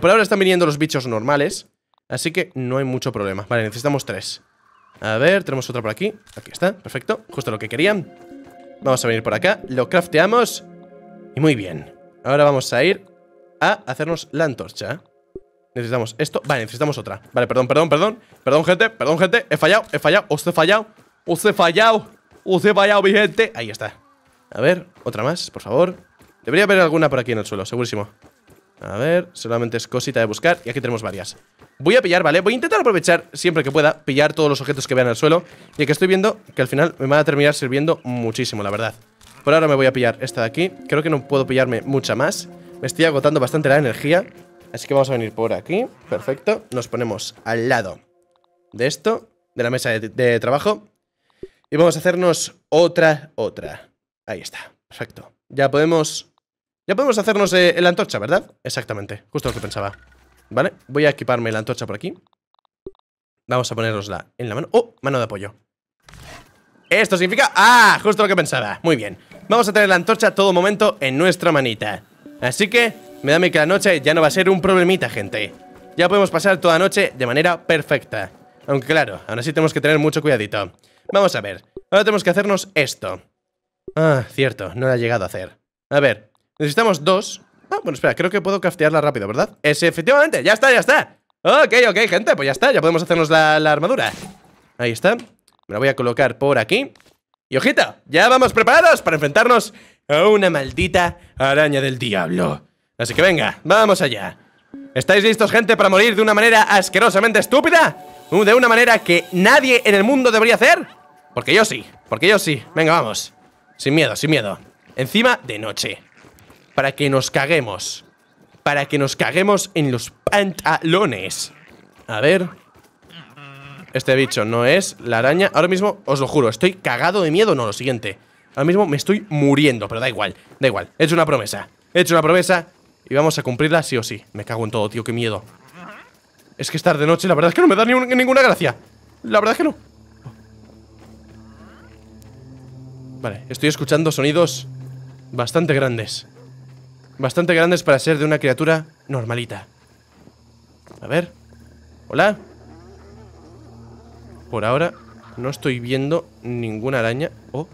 Por ahora están viniendo los bichos normales, así que no hay mucho problema. Vale, necesitamos tres. A ver, tenemos otra por aquí. Aquí está, perfecto, justo lo que querían. Vamos a venir por acá, lo crafteamos. Y muy bien. Ahora vamos a ir a hacernos la antorcha. Necesitamos esto, vale, necesitamos otra. Vale, perdón, gente, he fallado, os he fallado, mi gente. Ahí está. A ver, otra más, por favor. Debería haber alguna por aquí en el suelo, segurísimo. A ver, solamente es cosita de buscar. Y aquí tenemos varias. Voy a pillar, ¿vale? Voy a intentar aprovechar siempre que pueda, pillar todos los objetos que vean en el suelo, ya que estoy viendo que al final me van a terminar sirviendo muchísimo, la verdad. Por ahora me voy a pillar esta de aquí. Creo que no puedo pillarme mucha más. Me estoy agotando bastante la energía. Así que vamos a venir por aquí. Perfecto. Nos ponemos al lado de esto, de la mesa de trabajo. Y vamos a hacernos otra. Ahí está, perfecto. Ya podemos hacernos la antorcha, ¿verdad? Exactamente, justo lo que pensaba. Vale, voy a equiparme la antorcha por aquí. Vamos a ponernosla en la mano. ¡Oh! Mano de apoyo. Esto significa... ¡Ah! Justo lo que pensaba. Muy bien. Vamos a tener la antorcha todo momento en nuestra manita. Así que me da a mí que la noche ya no va a ser un problemita, gente. Ya podemos pasar toda la noche de manera perfecta. Aunque claro, aún así tenemos que tener mucho cuidadito. Vamos a ver. Ahora tenemos que hacernos esto. Ah, cierto, no la he llegado a hacer. A ver... Necesitamos dos. Ah, bueno, espera, creo que puedo craftearla rápido, ¿verdad? Efectivamente, ya está. Ok, gente, pues ya está, ya podemos hacernos la armadura. Ahí está. Me la voy a colocar por aquí. Y ojito, ya vamos preparados para enfrentarnos a una maldita araña del diablo. Así que venga, vamos allá. ¿Estáis listos, gente, para morir de una manera asquerosamente estúpida? ¿De una manera que nadie en el mundo debería hacer? Porque yo sí, porque yo sí. Venga, vamos. Sin miedo, sin miedo. Encima de noche. Para que nos caguemos. Para que nos caguemos en los pantalones. A ver. Este bicho no es la araña. Ahora mismo, os lo juro, estoy cagado de miedo. No, lo siguiente. Ahora mismo me estoy muriendo, pero da igual, da igual. He hecho una promesa. He hecho una promesa y vamos a cumplirla sí o sí. Me cago en todo, tío, qué miedo. Es que estar de noche, la verdad es que no me da ninguna gracia. La verdad es que no. Vale, estoy escuchando sonidos bastante grandes. Bastante grandes para ser de una criatura normalita. A ver. Hola. Por ahora no estoy viendo ninguna araña. Oh,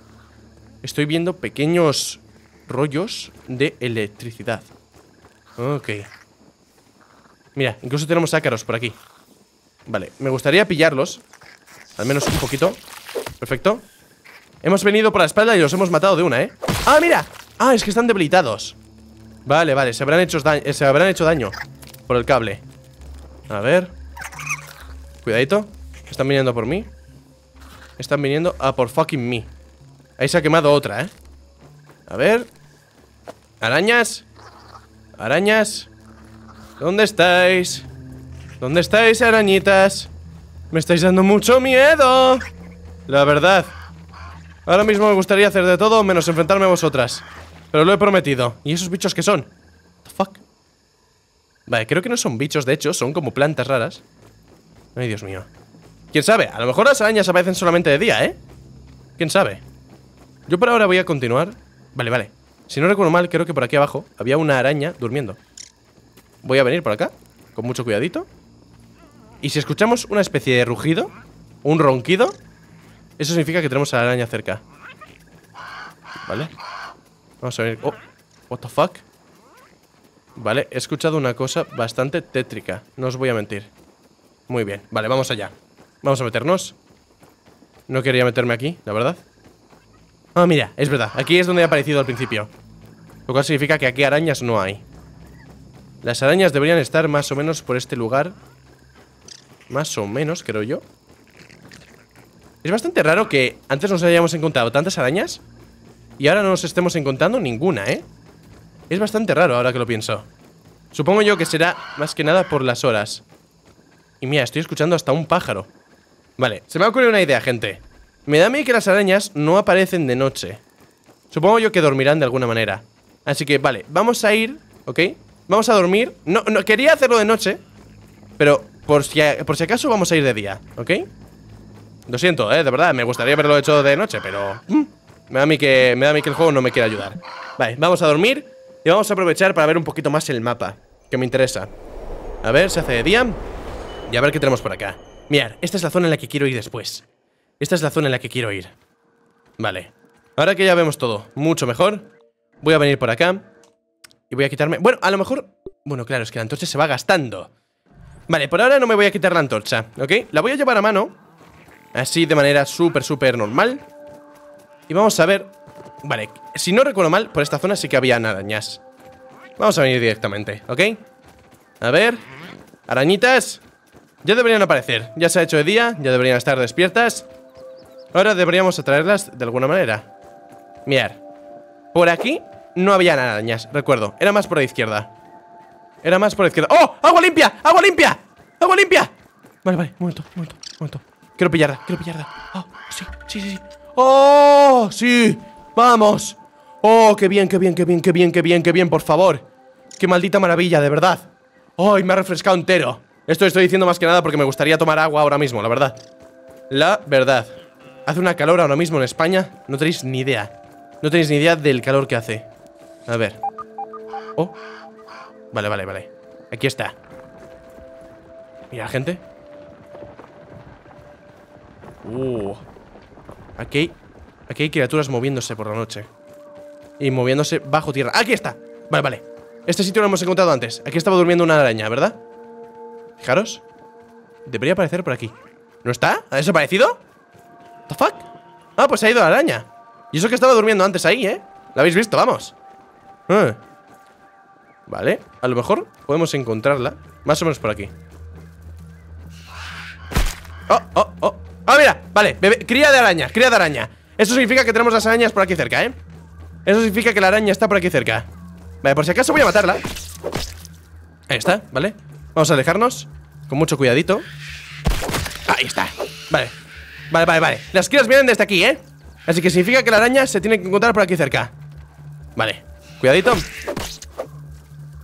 estoy viendo pequeños rollos de electricidad. Ok. Mira, incluso tenemos ácaros por aquí. Vale, me gustaría pillarlos. Al menos un poquito. Perfecto. Hemos venido por la espalda y los hemos matado de una, ¿eh? ¡Ah, mira! Ah, es que están debilitados. Vale, vale, se habrán hecho daño por el cable. A ver. Cuidadito. Están viniendo por mí. Están viniendo a por fucking mí. Ahí se ha quemado otra, ¿eh? A ver. Arañas. Arañas. ¿Dónde estáis? ¿Dónde estáis, arañitas? Me estáis dando mucho miedo. La verdad. Ahora mismo me gustaría hacer de todo menos enfrentarme a vosotras. Pero lo he prometido. ¿Y esos bichos qué son? The fuck. Vale, creo que no son bichos, de hecho. Son como plantas raras. Ay, Dios mío. ¿Quién sabe? A lo mejor las arañas aparecen solamente de día, ¿eh? ¿Quién sabe? Yo por ahora voy a continuar. Vale, vale. Si no recuerdo mal, creo que por aquí abajo había una araña durmiendo. Voy a venir por acá, con mucho cuidadito. Y si escuchamos una especie de rugido, un ronquido, eso significa que tenemos a la araña cerca. Vale. Vamos a venir. Oh, what the fuck. Vale, he escuchado una cosa bastante tétrica, no os voy a mentir. Muy bien, vale, vamos allá. Vamos a meternos. No quería meterme aquí, la verdad. Ah, mira, es verdad, aquí es donde he aparecido al principio. Lo cual significa que aquí arañas no hay. Las arañas deberían estar más o menos por este lugar. Más o menos, creo yo. Es bastante raro que antes nos hayamos encontrado tantas arañas y ahora no nos estemos encontrando ninguna, ¿eh? Es bastante raro ahora que lo pienso. Supongo yo que será más que nada por las horas. Y mira, estoy escuchando hasta un pájaro. Vale, se me ha ocurrido una idea, gente. Me da a mí que las arañas no aparecen de noche. Supongo yo que dormirán de alguna manera. Así que, vale, vamos a ir, ¿ok? Vamos a dormir. No, no quería hacerlo de noche, pero por si acaso vamos a ir de día, ¿ok? Lo siento, de verdad, me gustaría haberlo hecho de noche, pero me da a mí que el juego no me quiere ayudar. Vale, vamos a dormir y vamos a aprovechar para ver un poquito más el mapa, que me interesa. A ver, se hace de día y a ver qué tenemos por acá. Mirad, esta es la zona en la que quiero ir después. Esta es la zona en la que quiero ir. Vale, ahora que ya vemos todo mucho mejor, voy a venir por acá. Y voy a quitarme... Bueno, a lo mejor... Bueno, claro, es que la antorcha se va gastando. Vale, por ahora no me voy a quitar la antorcha, ¿ok? La voy a llevar a mano. Así, de manera súper, súper normal. Y vamos a ver... Vale, si no recuerdo mal, por esta zona sí que había arañas. Vamos a venir directamente, ¿ok? A ver... Arañitas... Ya deberían aparecer. Ya se ha hecho de día, ya deberían estar despiertas. Ahora deberíamos atraerlas de alguna manera. Mirad. Por aquí... No había arañas, recuerdo. Era más por la izquierda. Era más por la izquierda. ¡Oh! ¡Agua limpia! ¡Agua limpia! ¡Agua limpia! Vale, vale, un momento. Quiero pillarla, ¡Oh! Sí. ¡Oh! ¡Sí! ¡Vamos! ¡Oh! ¡Qué bien! Por favor. ¡Qué maldita maravilla, de verdad! ¡Oh! Y me ha refrescado entero. Esto estoy diciendo más que nada porque me gustaría tomar agua ahora mismo, la verdad. La verdad. Hace una calor ahora mismo en España. No tenéis ni idea. No tenéis ni idea del calor que hace. A ver. Oh. Vale. Aquí está. Mira, gente. Aquí hay criaturas moviéndose por la noche. Y moviéndose bajo tierra. ¡Aquí está! Vale. Este sitio lo hemos encontrado antes. Aquí estaba durmiendo una araña, ¿verdad? Fijaros. Debería aparecer por aquí. ¿No está? ¿Ha desaparecido? ¿What the fuck? Ah, pues se ha ido la araña. Y eso que estaba durmiendo antes ahí, ¿eh? ¿La habéis visto? Vamos. Vale, a lo mejor podemos encontrarla más o menos por aquí. ¡Oh, oh, oh! ¡Ah, mira! Vale, bebé, cría de araña, cría de araña. Eso significa que tenemos las arañas por aquí cerca, ¿eh? Eso significa que la araña está por aquí cerca. Vale, por si acaso voy a matarla. Ahí está, ¿vale? Vamos a alejarnos con mucho cuidadito. Ahí está, vale. Vale, vale, vale. Las crías vienen desde aquí, ¿eh? Así que significa que la araña se tiene que encontrar por aquí cerca. Vale, cuidadito.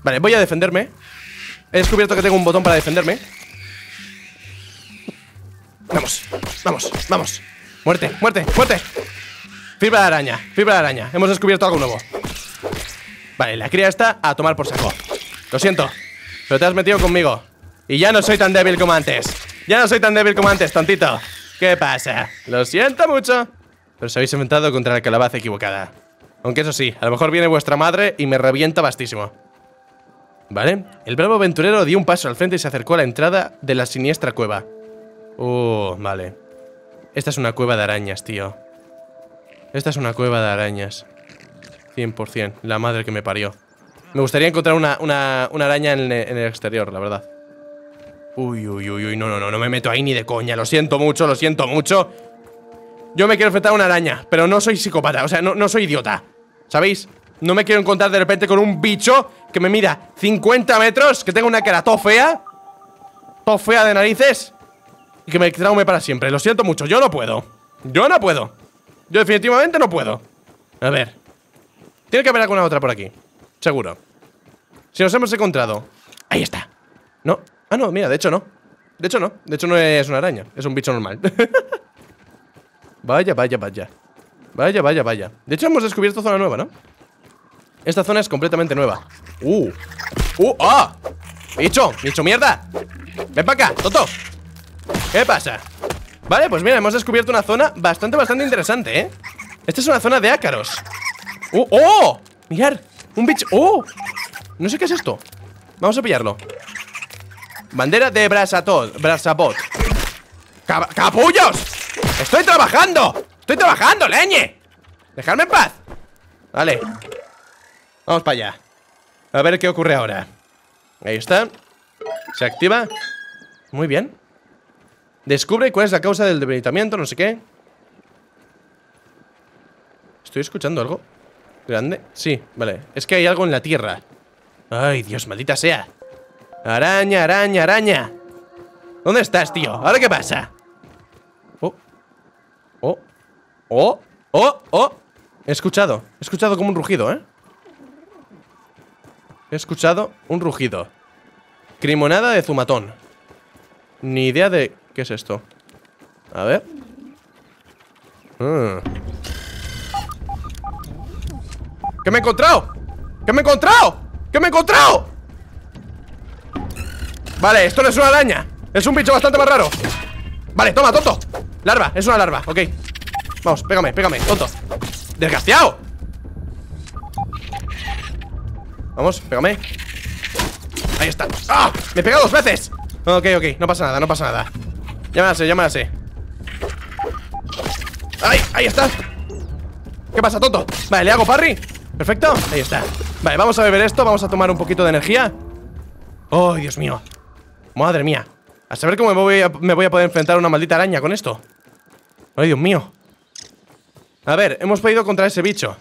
Vale, voy a defenderme. He descubierto que tengo un botón para defenderme. Vamos, vamos, vamos. Muerte, muerte, muerte. Fibra de araña, fibra de araña. Hemos descubierto algo nuevo. Vale, la cría está a tomar por saco. Lo siento, pero te has metido conmigo. Y ya no soy tan débil como antes. Ya no soy tan débil como antes, tontito. ¿Qué pasa? Lo siento mucho. Pero os habéis enfrentado contra la calabaza equivocada. Aunque eso sí, a lo mejor viene vuestra madre y me revienta bastísimo. Vale, el bravo aventurero dio un paso al frente y se acercó a la entrada de la siniestra cueva. Vale. Esta es una cueva de arañas, tío. Esta es una cueva de arañas. 100%, la madre que me parió. Me gustaría encontrar una araña en el exterior, la verdad. Uy, uy, uy, uy, no, no, no, no me meto ahí ni de coña. Lo siento mucho, lo siento mucho. Yo me quiero enfrentar a una araña, pero no soy psicópata, o sea, no soy idiota, ¿sabéis? No me quiero encontrar de repente con un bicho que me mida 50 metros, que tenga una cara todo fea de narices, y que me traume para siempre. Lo siento mucho, yo no puedo. Yo no puedo. Yo definitivamente no puedo. A ver. Tiene que haber alguna otra por aquí. Seguro. Si nos hemos encontrado. Ahí está. No. Ah, no, mira, de hecho no. De hecho no. De hecho no es una araña. Es un bicho normal. Vaya, vaya, vaya. Vaya, vaya, vaya. De hecho hemos descubierto zona nueva, ¿no? Esta zona es completamente nueva. ¡Ah! ¡Bicho! ¡Bicho mierda! ¡Ven para acá, Toto! ¿Qué pasa? Vale, pues mira, hemos descubierto una zona bastante, bastante interesante, ¿eh? Esta es una zona de ácaros. ¡Oh! Mirad, un bicho. ¡Oh! No sé qué es esto. Vamos a pillarlo. Bandera de Brasabot. ¡Capullos! ¡Estoy trabajando! ¡Estoy trabajando, leñe! ¡Dejadme en paz! Vale. Vamos para allá. A ver qué ocurre ahora. Ahí está. Se activa. Muy bien. Descubre cuál es la causa del debilitamiento, no sé qué. ¿Estoy escuchando algo? ¿Grande? Sí, vale. Es que hay algo en la tierra. Ay, Dios, maldita sea. Araña, araña, araña. ¿Dónde estás, tío? ¿Ahora qué pasa? Oh. Oh. Oh. Oh. Oh. He escuchado como un rugido, ¿eh? He escuchado un rugido. Crimonada de zumatón. Ni idea de... ¿Qué es esto? A ver. ¿Qué me he encontrado? ¿Qué me he encontrado? ¿Qué me he encontrado? Vale, esto no es una araña. Es un bicho bastante más raro. Vale, toma, tonto. Larva, es una larva, ok. Vamos, pégame, pégame, tonto. ¡Desgraciado! Vamos, pégame. Ahí está. ¡Ah! ¡Me he pegado dos veces! Ok, ok, no pasa nada, no pasa nada. Ya me la sé, ya me la sé. ¡Ay! ¡Ahí está! ¿Qué pasa, tonto? Vale, le hago parry. Perfecto, ahí está. Vale, vamos a beber esto, vamos a tomar un poquito de energía. ¡Ay, Dios mío! ¡Madre mía! A saber cómo me voy a poder enfrentar a una maldita araña con esto. ¡Ay, Dios mío! A ver, hemos podido contra ese bicho.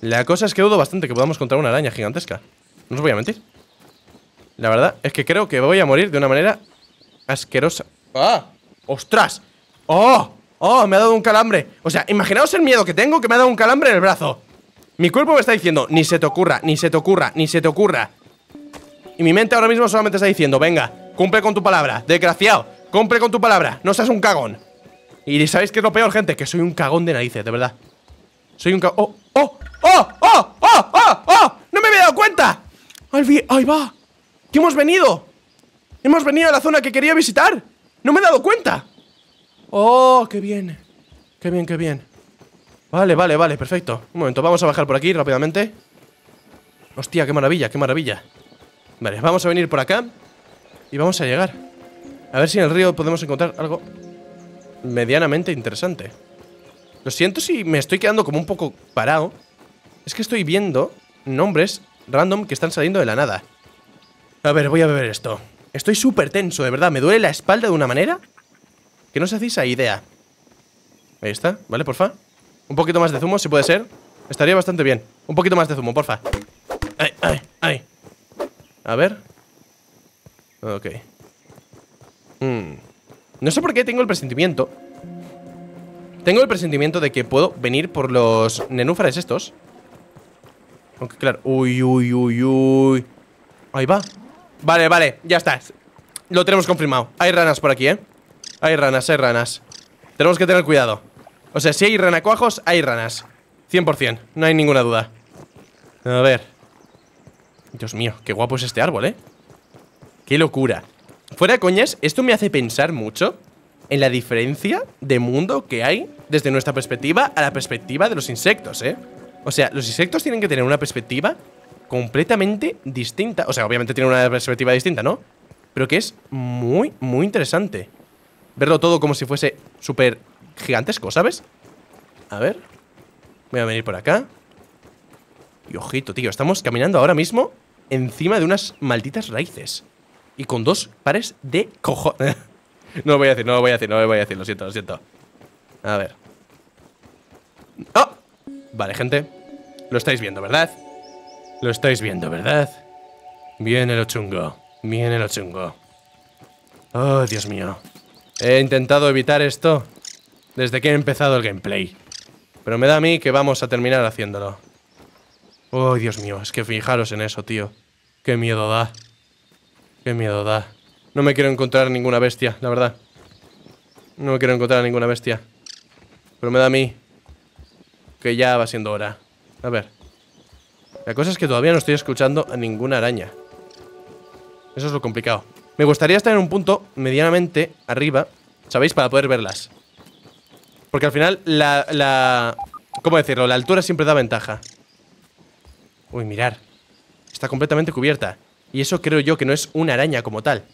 La cosa es que dudo bastante que podamos encontrar una araña gigantesca. No os voy a mentir. La verdad es que creo que voy a morir de una manera asquerosa. ¡Ah! ¡Ostras! ¡Oh! ¡Oh! Me ha dado un calambre. O sea, imaginaos el miedo que tengo, que me ha dado un calambre en el brazo. Mi cuerpo me está diciendo, ni se te ocurra, ni se te ocurra, ni se te ocurra. Y mi mente ahora mismo solamente está diciendo, venga, cumple con tu palabra, desgraciado. Cumple con tu palabra, no seas un cagón. Y ¿sabéis qué es lo peor, gente? Que soy un cagón de narices, de verdad. Soy un cagón. ¡Oh! ¡Oh! ¡Oh! ¡Oh! ¡Oh! ¡Oh! ¡Oh! ¡No me había dado cuenta! ¡Ahí va! ¡Que hemos venido! ¡Hemos venido a la zona que quería visitar! ¡No me he dado cuenta! ¡Oh! ¡Qué bien! ¡Qué bien, qué bien! Vale, vale, vale, perfecto. Un momento, vamos a bajar por aquí rápidamente. ¡Hostia, qué maravilla, qué maravilla! Vale, vamos a venir por acá. Y vamos a llegar. A ver si en el río podemos encontrar algo medianamente interesante. Lo siento si me estoy quedando como un poco parado. Es que estoy viendo nombres random que están saliendo de la nada. A ver, voy a beber esto. Estoy súper tenso, de verdad. Me duele la espalda de una manera que no os hacéis a idea. Ahí está, ¿vale? Porfa. Un poquito más de zumo, si puede ser. Estaría bastante bien. Un poquito más de zumo, porfa. Ay, ay, ay. A ver. Ok. No sé por qué tengo el presentimiento. Tengo el presentimiento de que puedo venir por los nenúfares estos. Aunque claro. Uy, uy, uy, uy. Ahí va. Vale, vale, ya está. Lo tenemos confirmado. Hay ranas por aquí, ¿eh? Hay ranas, hay ranas. Tenemos que tener cuidado. O sea, si hay ranacuajos, hay ranas. 100%, no hay ninguna duda. A ver. Dios mío, qué guapo es este árbol, ¿eh? Qué locura. Fuera de coñas, esto me hace pensar mucho en la diferencia de mundo que hay desde nuestra perspectiva a la perspectiva de los insectos, ¿eh? O sea, los insectos tienen que tener una perspectiva completamente distinta. O sea, obviamente tienen una perspectiva distinta, ¿no? Pero que es muy, muy interesante verlo todo como si fuese súper gigantesco, ¿sabes? A ver. Voy a venir por acá. Y ojito, tío, estamos caminando ahora mismo encima de unas malditas raíces. Y con dos pares de cojones. No lo voy a decir, no lo voy a decir, no lo voy a decir. Lo siento, lo siento. A ver. ¡Oh! Vale, gente. Lo estáis viendo, ¿verdad? Lo estáis viendo, ¿verdad? Viene lo chungo. Viene lo chungo. Oh, Dios mío. He intentado evitar esto desde que he empezado el gameplay. Pero me da a mí que vamos a terminar haciéndolo. Oh, Dios mío, es que fijaros en eso, tío. Qué miedo da. Qué miedo da. No me quiero encontrar ninguna bestia, la verdad. No me quiero encontrar ninguna bestia. Pero me da a mí que ya va siendo hora. A ver. La cosa es que todavía no estoy escuchando a ninguna araña. Eso es lo complicado. Me gustaría estar en un punto medianamente arriba, ¿sabéis? Para poder verlas. Porque al final ¿cómo decirlo? La altura siempre da ventaja. Uy, mirar. Está completamente cubierta. Y eso creo yo que no es una araña como tal.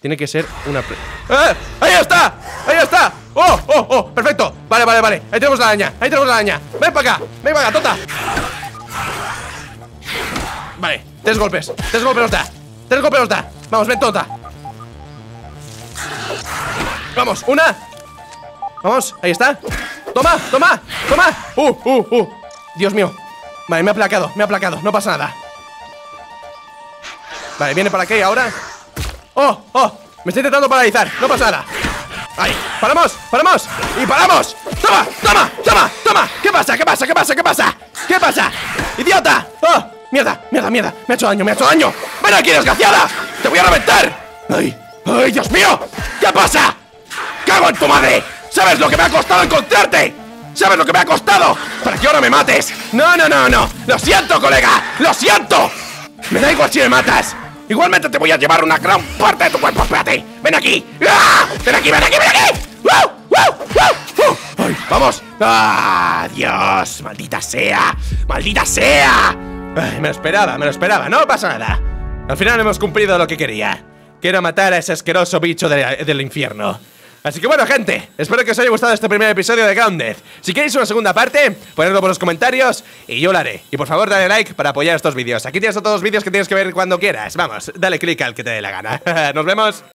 Tiene que ser una... ¡Ah! ¡Ahí está! ¡Ahí está! ¡Oh! ¡Oh! ¡Oh! ¡Perfecto! Vale, vale, vale. Ahí tenemos la araña. Ahí tenemos la araña. ¡Ven para acá! ¡Ven para acá, tonta! Vale. Tres golpes. Tres golpes nos da. Tres golpes nos da. Vamos, ven, tonta. Vamos. Una. Vamos, ahí está. Toma, toma, toma. Dios mío. Vale, me ha aplacado, me ha aplacado. No pasa nada. Vale, viene para aquí ahora. Oh, oh. Me estoy intentando paralizar. No pasa nada. Ahí. Paramos, paramos. Y paramos. Toma, toma, toma, toma. ¿Qué pasa? ¿Qué pasa? ¿Qué pasa? ¿Qué pasa? ¿Qué pasa? ¡Idiota! ¡Oh! ¡Mierda, mierda, mierda! ¡Me ha hecho daño, me ha hecho daño! ¡Ven aquí, desgraciada! ¡Te voy a reventar! ¡Ay! ¡Ay, Dios mío! ¿Qué pasa? ¡Cago en tu madre! ¿Sabes lo que me ha costado encontrarte? ¿Sabes lo que me ha costado? Para que ahora me mates. No, no, no, no. Lo siento, colega. Lo siento. Me da igual si me matas. Igualmente te voy a llevar una gran parte de tu cuerpo. Espérate. Ven aquí. ¡Ah! Ven aquí, ven aquí, ven aquí. ¡Uh! ¡Uh! ¡Uh! ¡Ay! Vamos. ¡Ah! Dios. Maldita sea. Maldita sea. Ay, me lo esperaba, me lo esperaba. No pasa nada. Al final hemos cumplido lo que quería. Quiero matar a ese asqueroso bicho del infierno. Así que bueno, gente, espero que os haya gustado este primer episodio de Grounded. Si queréis una segunda parte, ponedlo por los comentarios y yo lo haré. Y por favor, dale like para apoyar estos vídeos. Aquí tienes a todos los vídeos que tienes que ver cuando quieras. Vamos, dale click al que te dé la gana. Nos vemos.